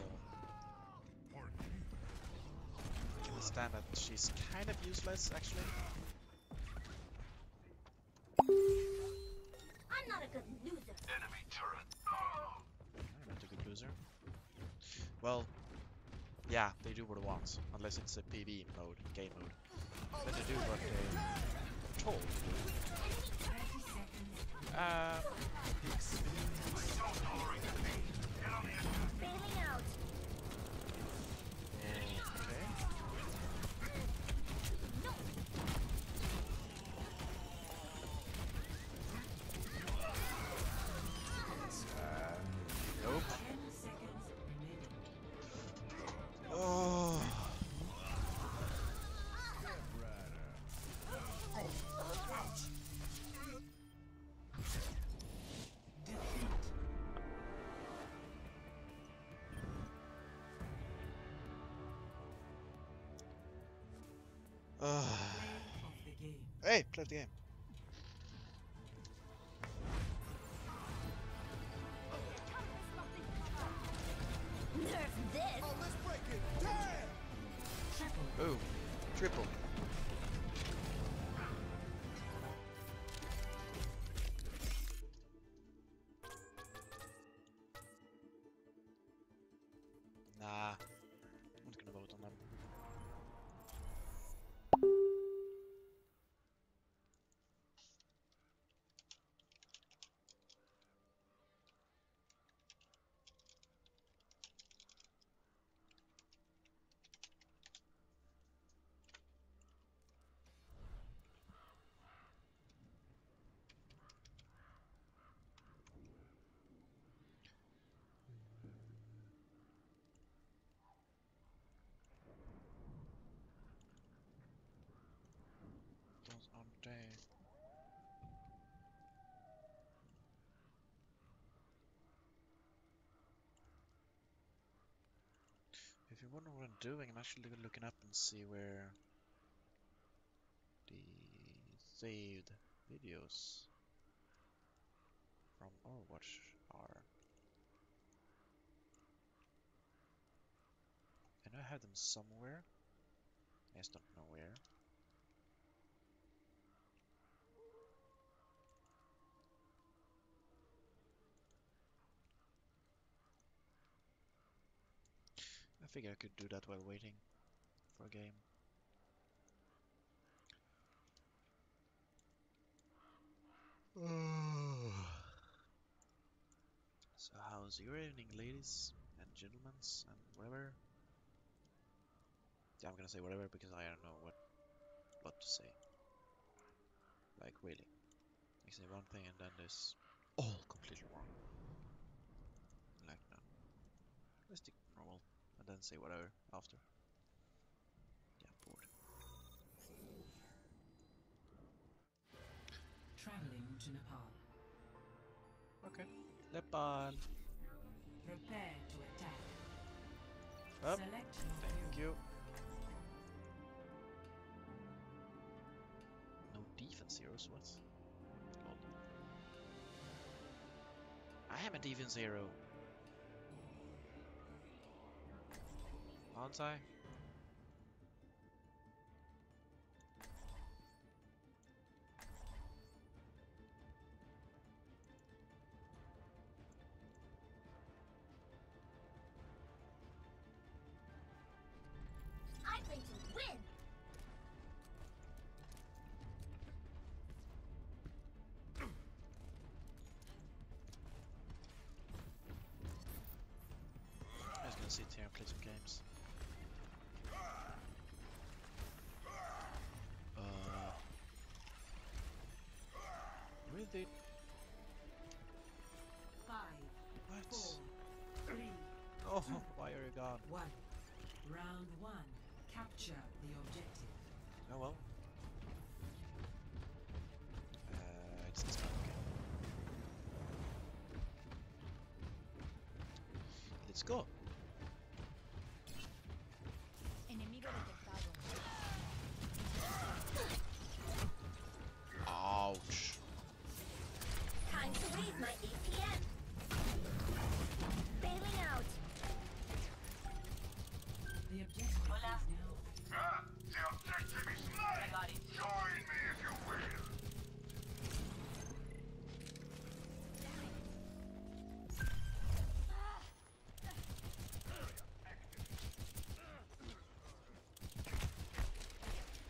Understand that she's kind of useless, actually. I'm not a good loser. Enemy turret. Oh. I'm not a good loser. Well, yeah, they do what they want, unless it's a P V mode, game mode. Then they do what they're told to do. Uh, Bailing out. Okay. Nope. Oh. Hey, play the game. Oh, triple. Nah, I'm not gonna vote on them. On day. If you wonder what I'm doing, I'm actually looking up and see where the saved videos from Overwatch are. And I have them somewhere. I just don't know where. I figure I could do that while waiting for a game. So how's your evening, ladies and gentlemen and whatever? Yeah, I'm gonna say whatever because I don't know what what to say. Like, really. I say one thing and then there's all completely wrong. Like, no. Let's stick to normal and then say whatever after. Yeah, bored. Traveling to Nepal. Okay. Nepal. Prepare to attack. Up. Select Thank you. No defense heroes, what? Lol. I am a defense hero. Aren't I? Sit here and play some games. Uh, really? They... Five. What? Four, three, oh, two, why are you gone? One. Round one. Capture the objective. Oh well. Uh, it's this time. Okay. Let's go.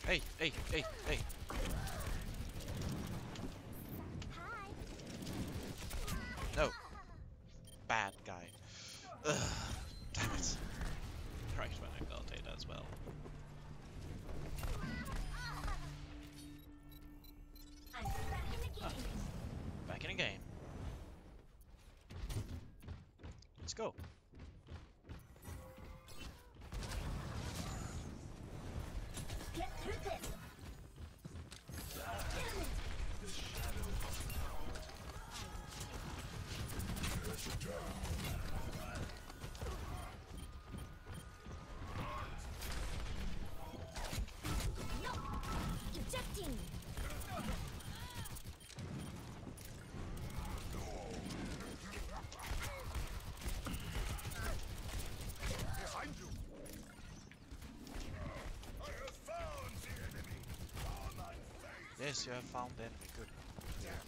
Hey, hey, hey, hey. No. Bad guy. Ugh, damn it. Right when I got it as well. I'm back in the game. Ah, back in the game. Let's go. Yes, you have found the enemy. Good. Yeah.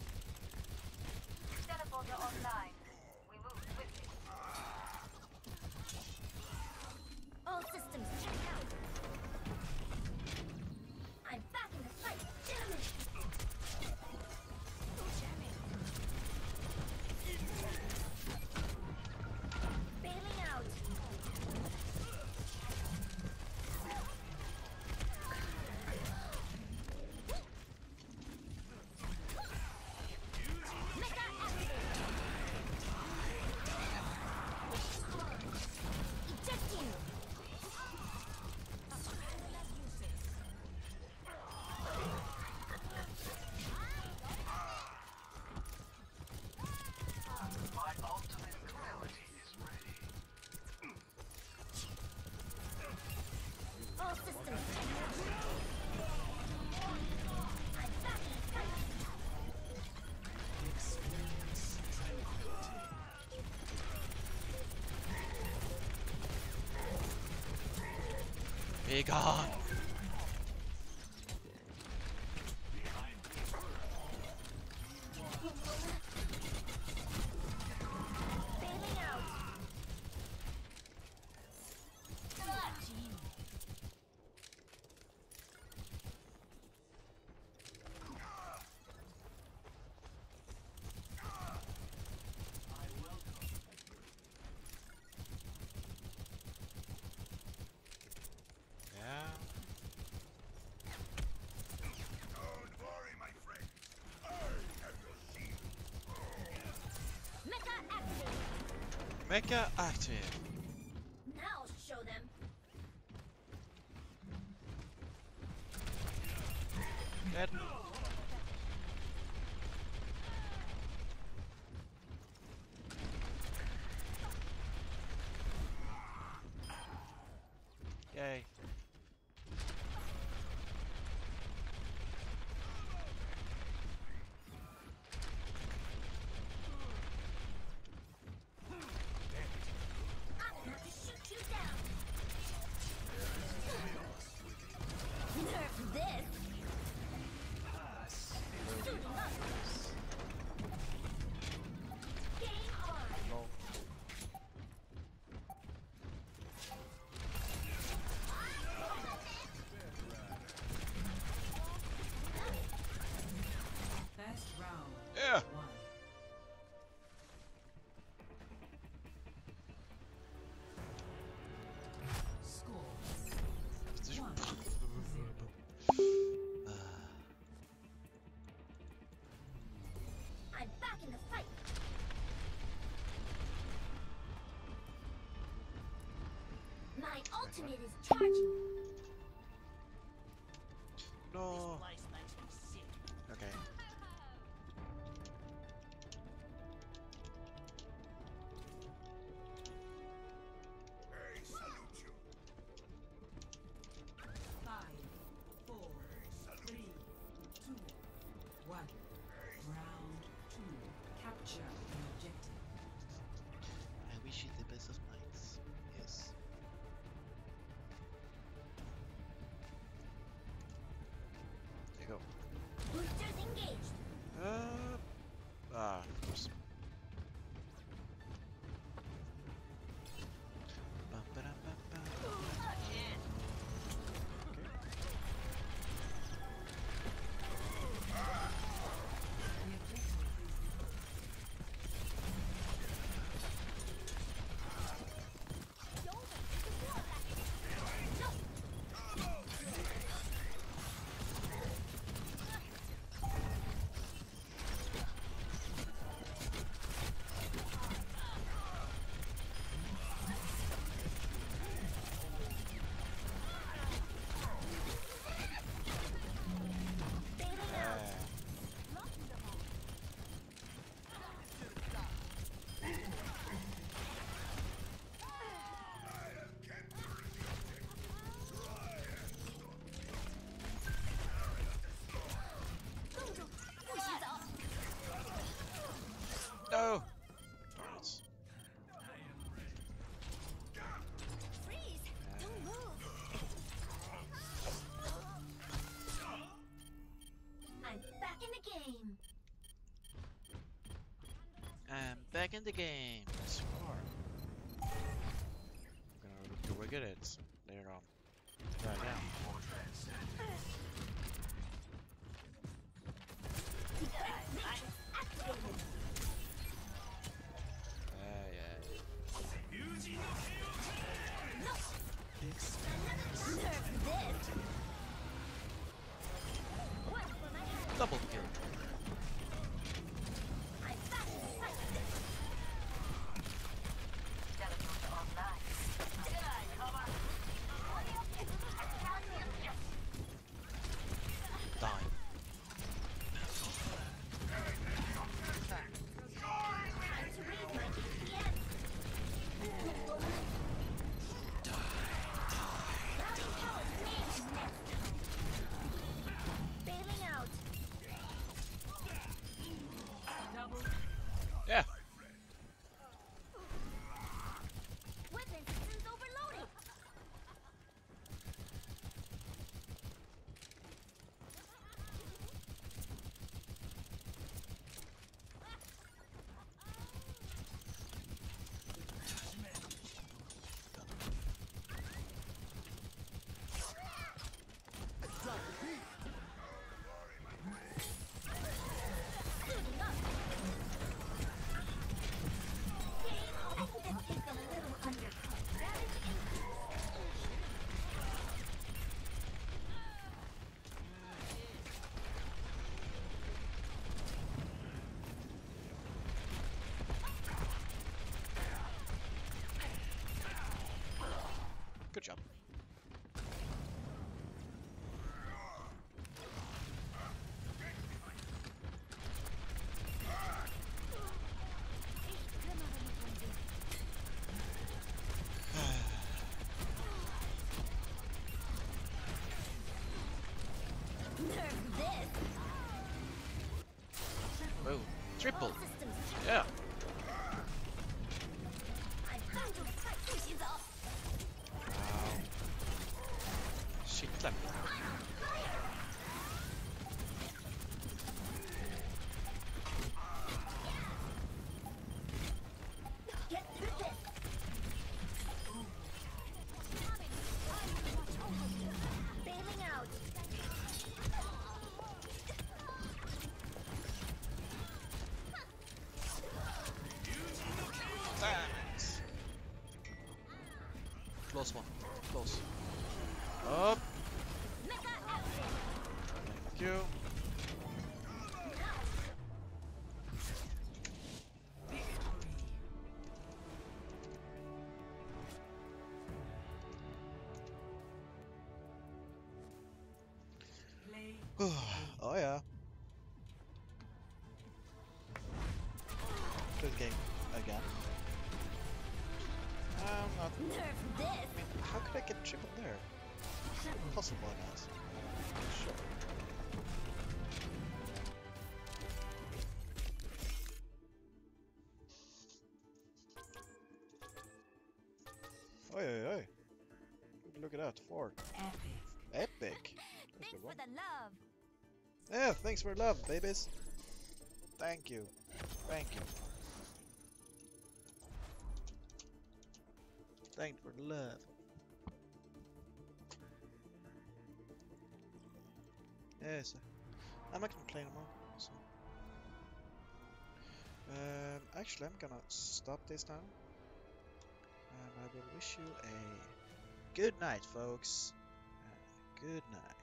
Teleporter online. We move quickly. All systems check out. I'm back in the fight. Damn it! Damn it. Bailing out. Be gone. Mecha active. Now show them. Dead. Yay. My ultimate is charging. No. Okay. Hey, salute you. Five, four, three, two, one. Round two. Capture an objective. I wish you the best of nights. Yes. No! Freeze! Don't move! I'm back in the game! I'm back in the game! That's hard. I'm gonna look to wiggle it later on. Right now. Double kill. triple. Yeah. Wow. Shit clap. Close one, close. Up. Thank you. Oh yeah. Good game again. I'm not. How could I get triple there? Possible, I guess. Sure. Oi, oi, oi. Look at that, four. Epic. Epic. Thanks for the love. Yeah, thanks for love, babies. Thank you. Thank you. Thanks for love. Yeah, so I'm not gonna play anymore. So. Um, actually, I'm gonna stop this time, and I will wish you a good night, folks. Uh, good night.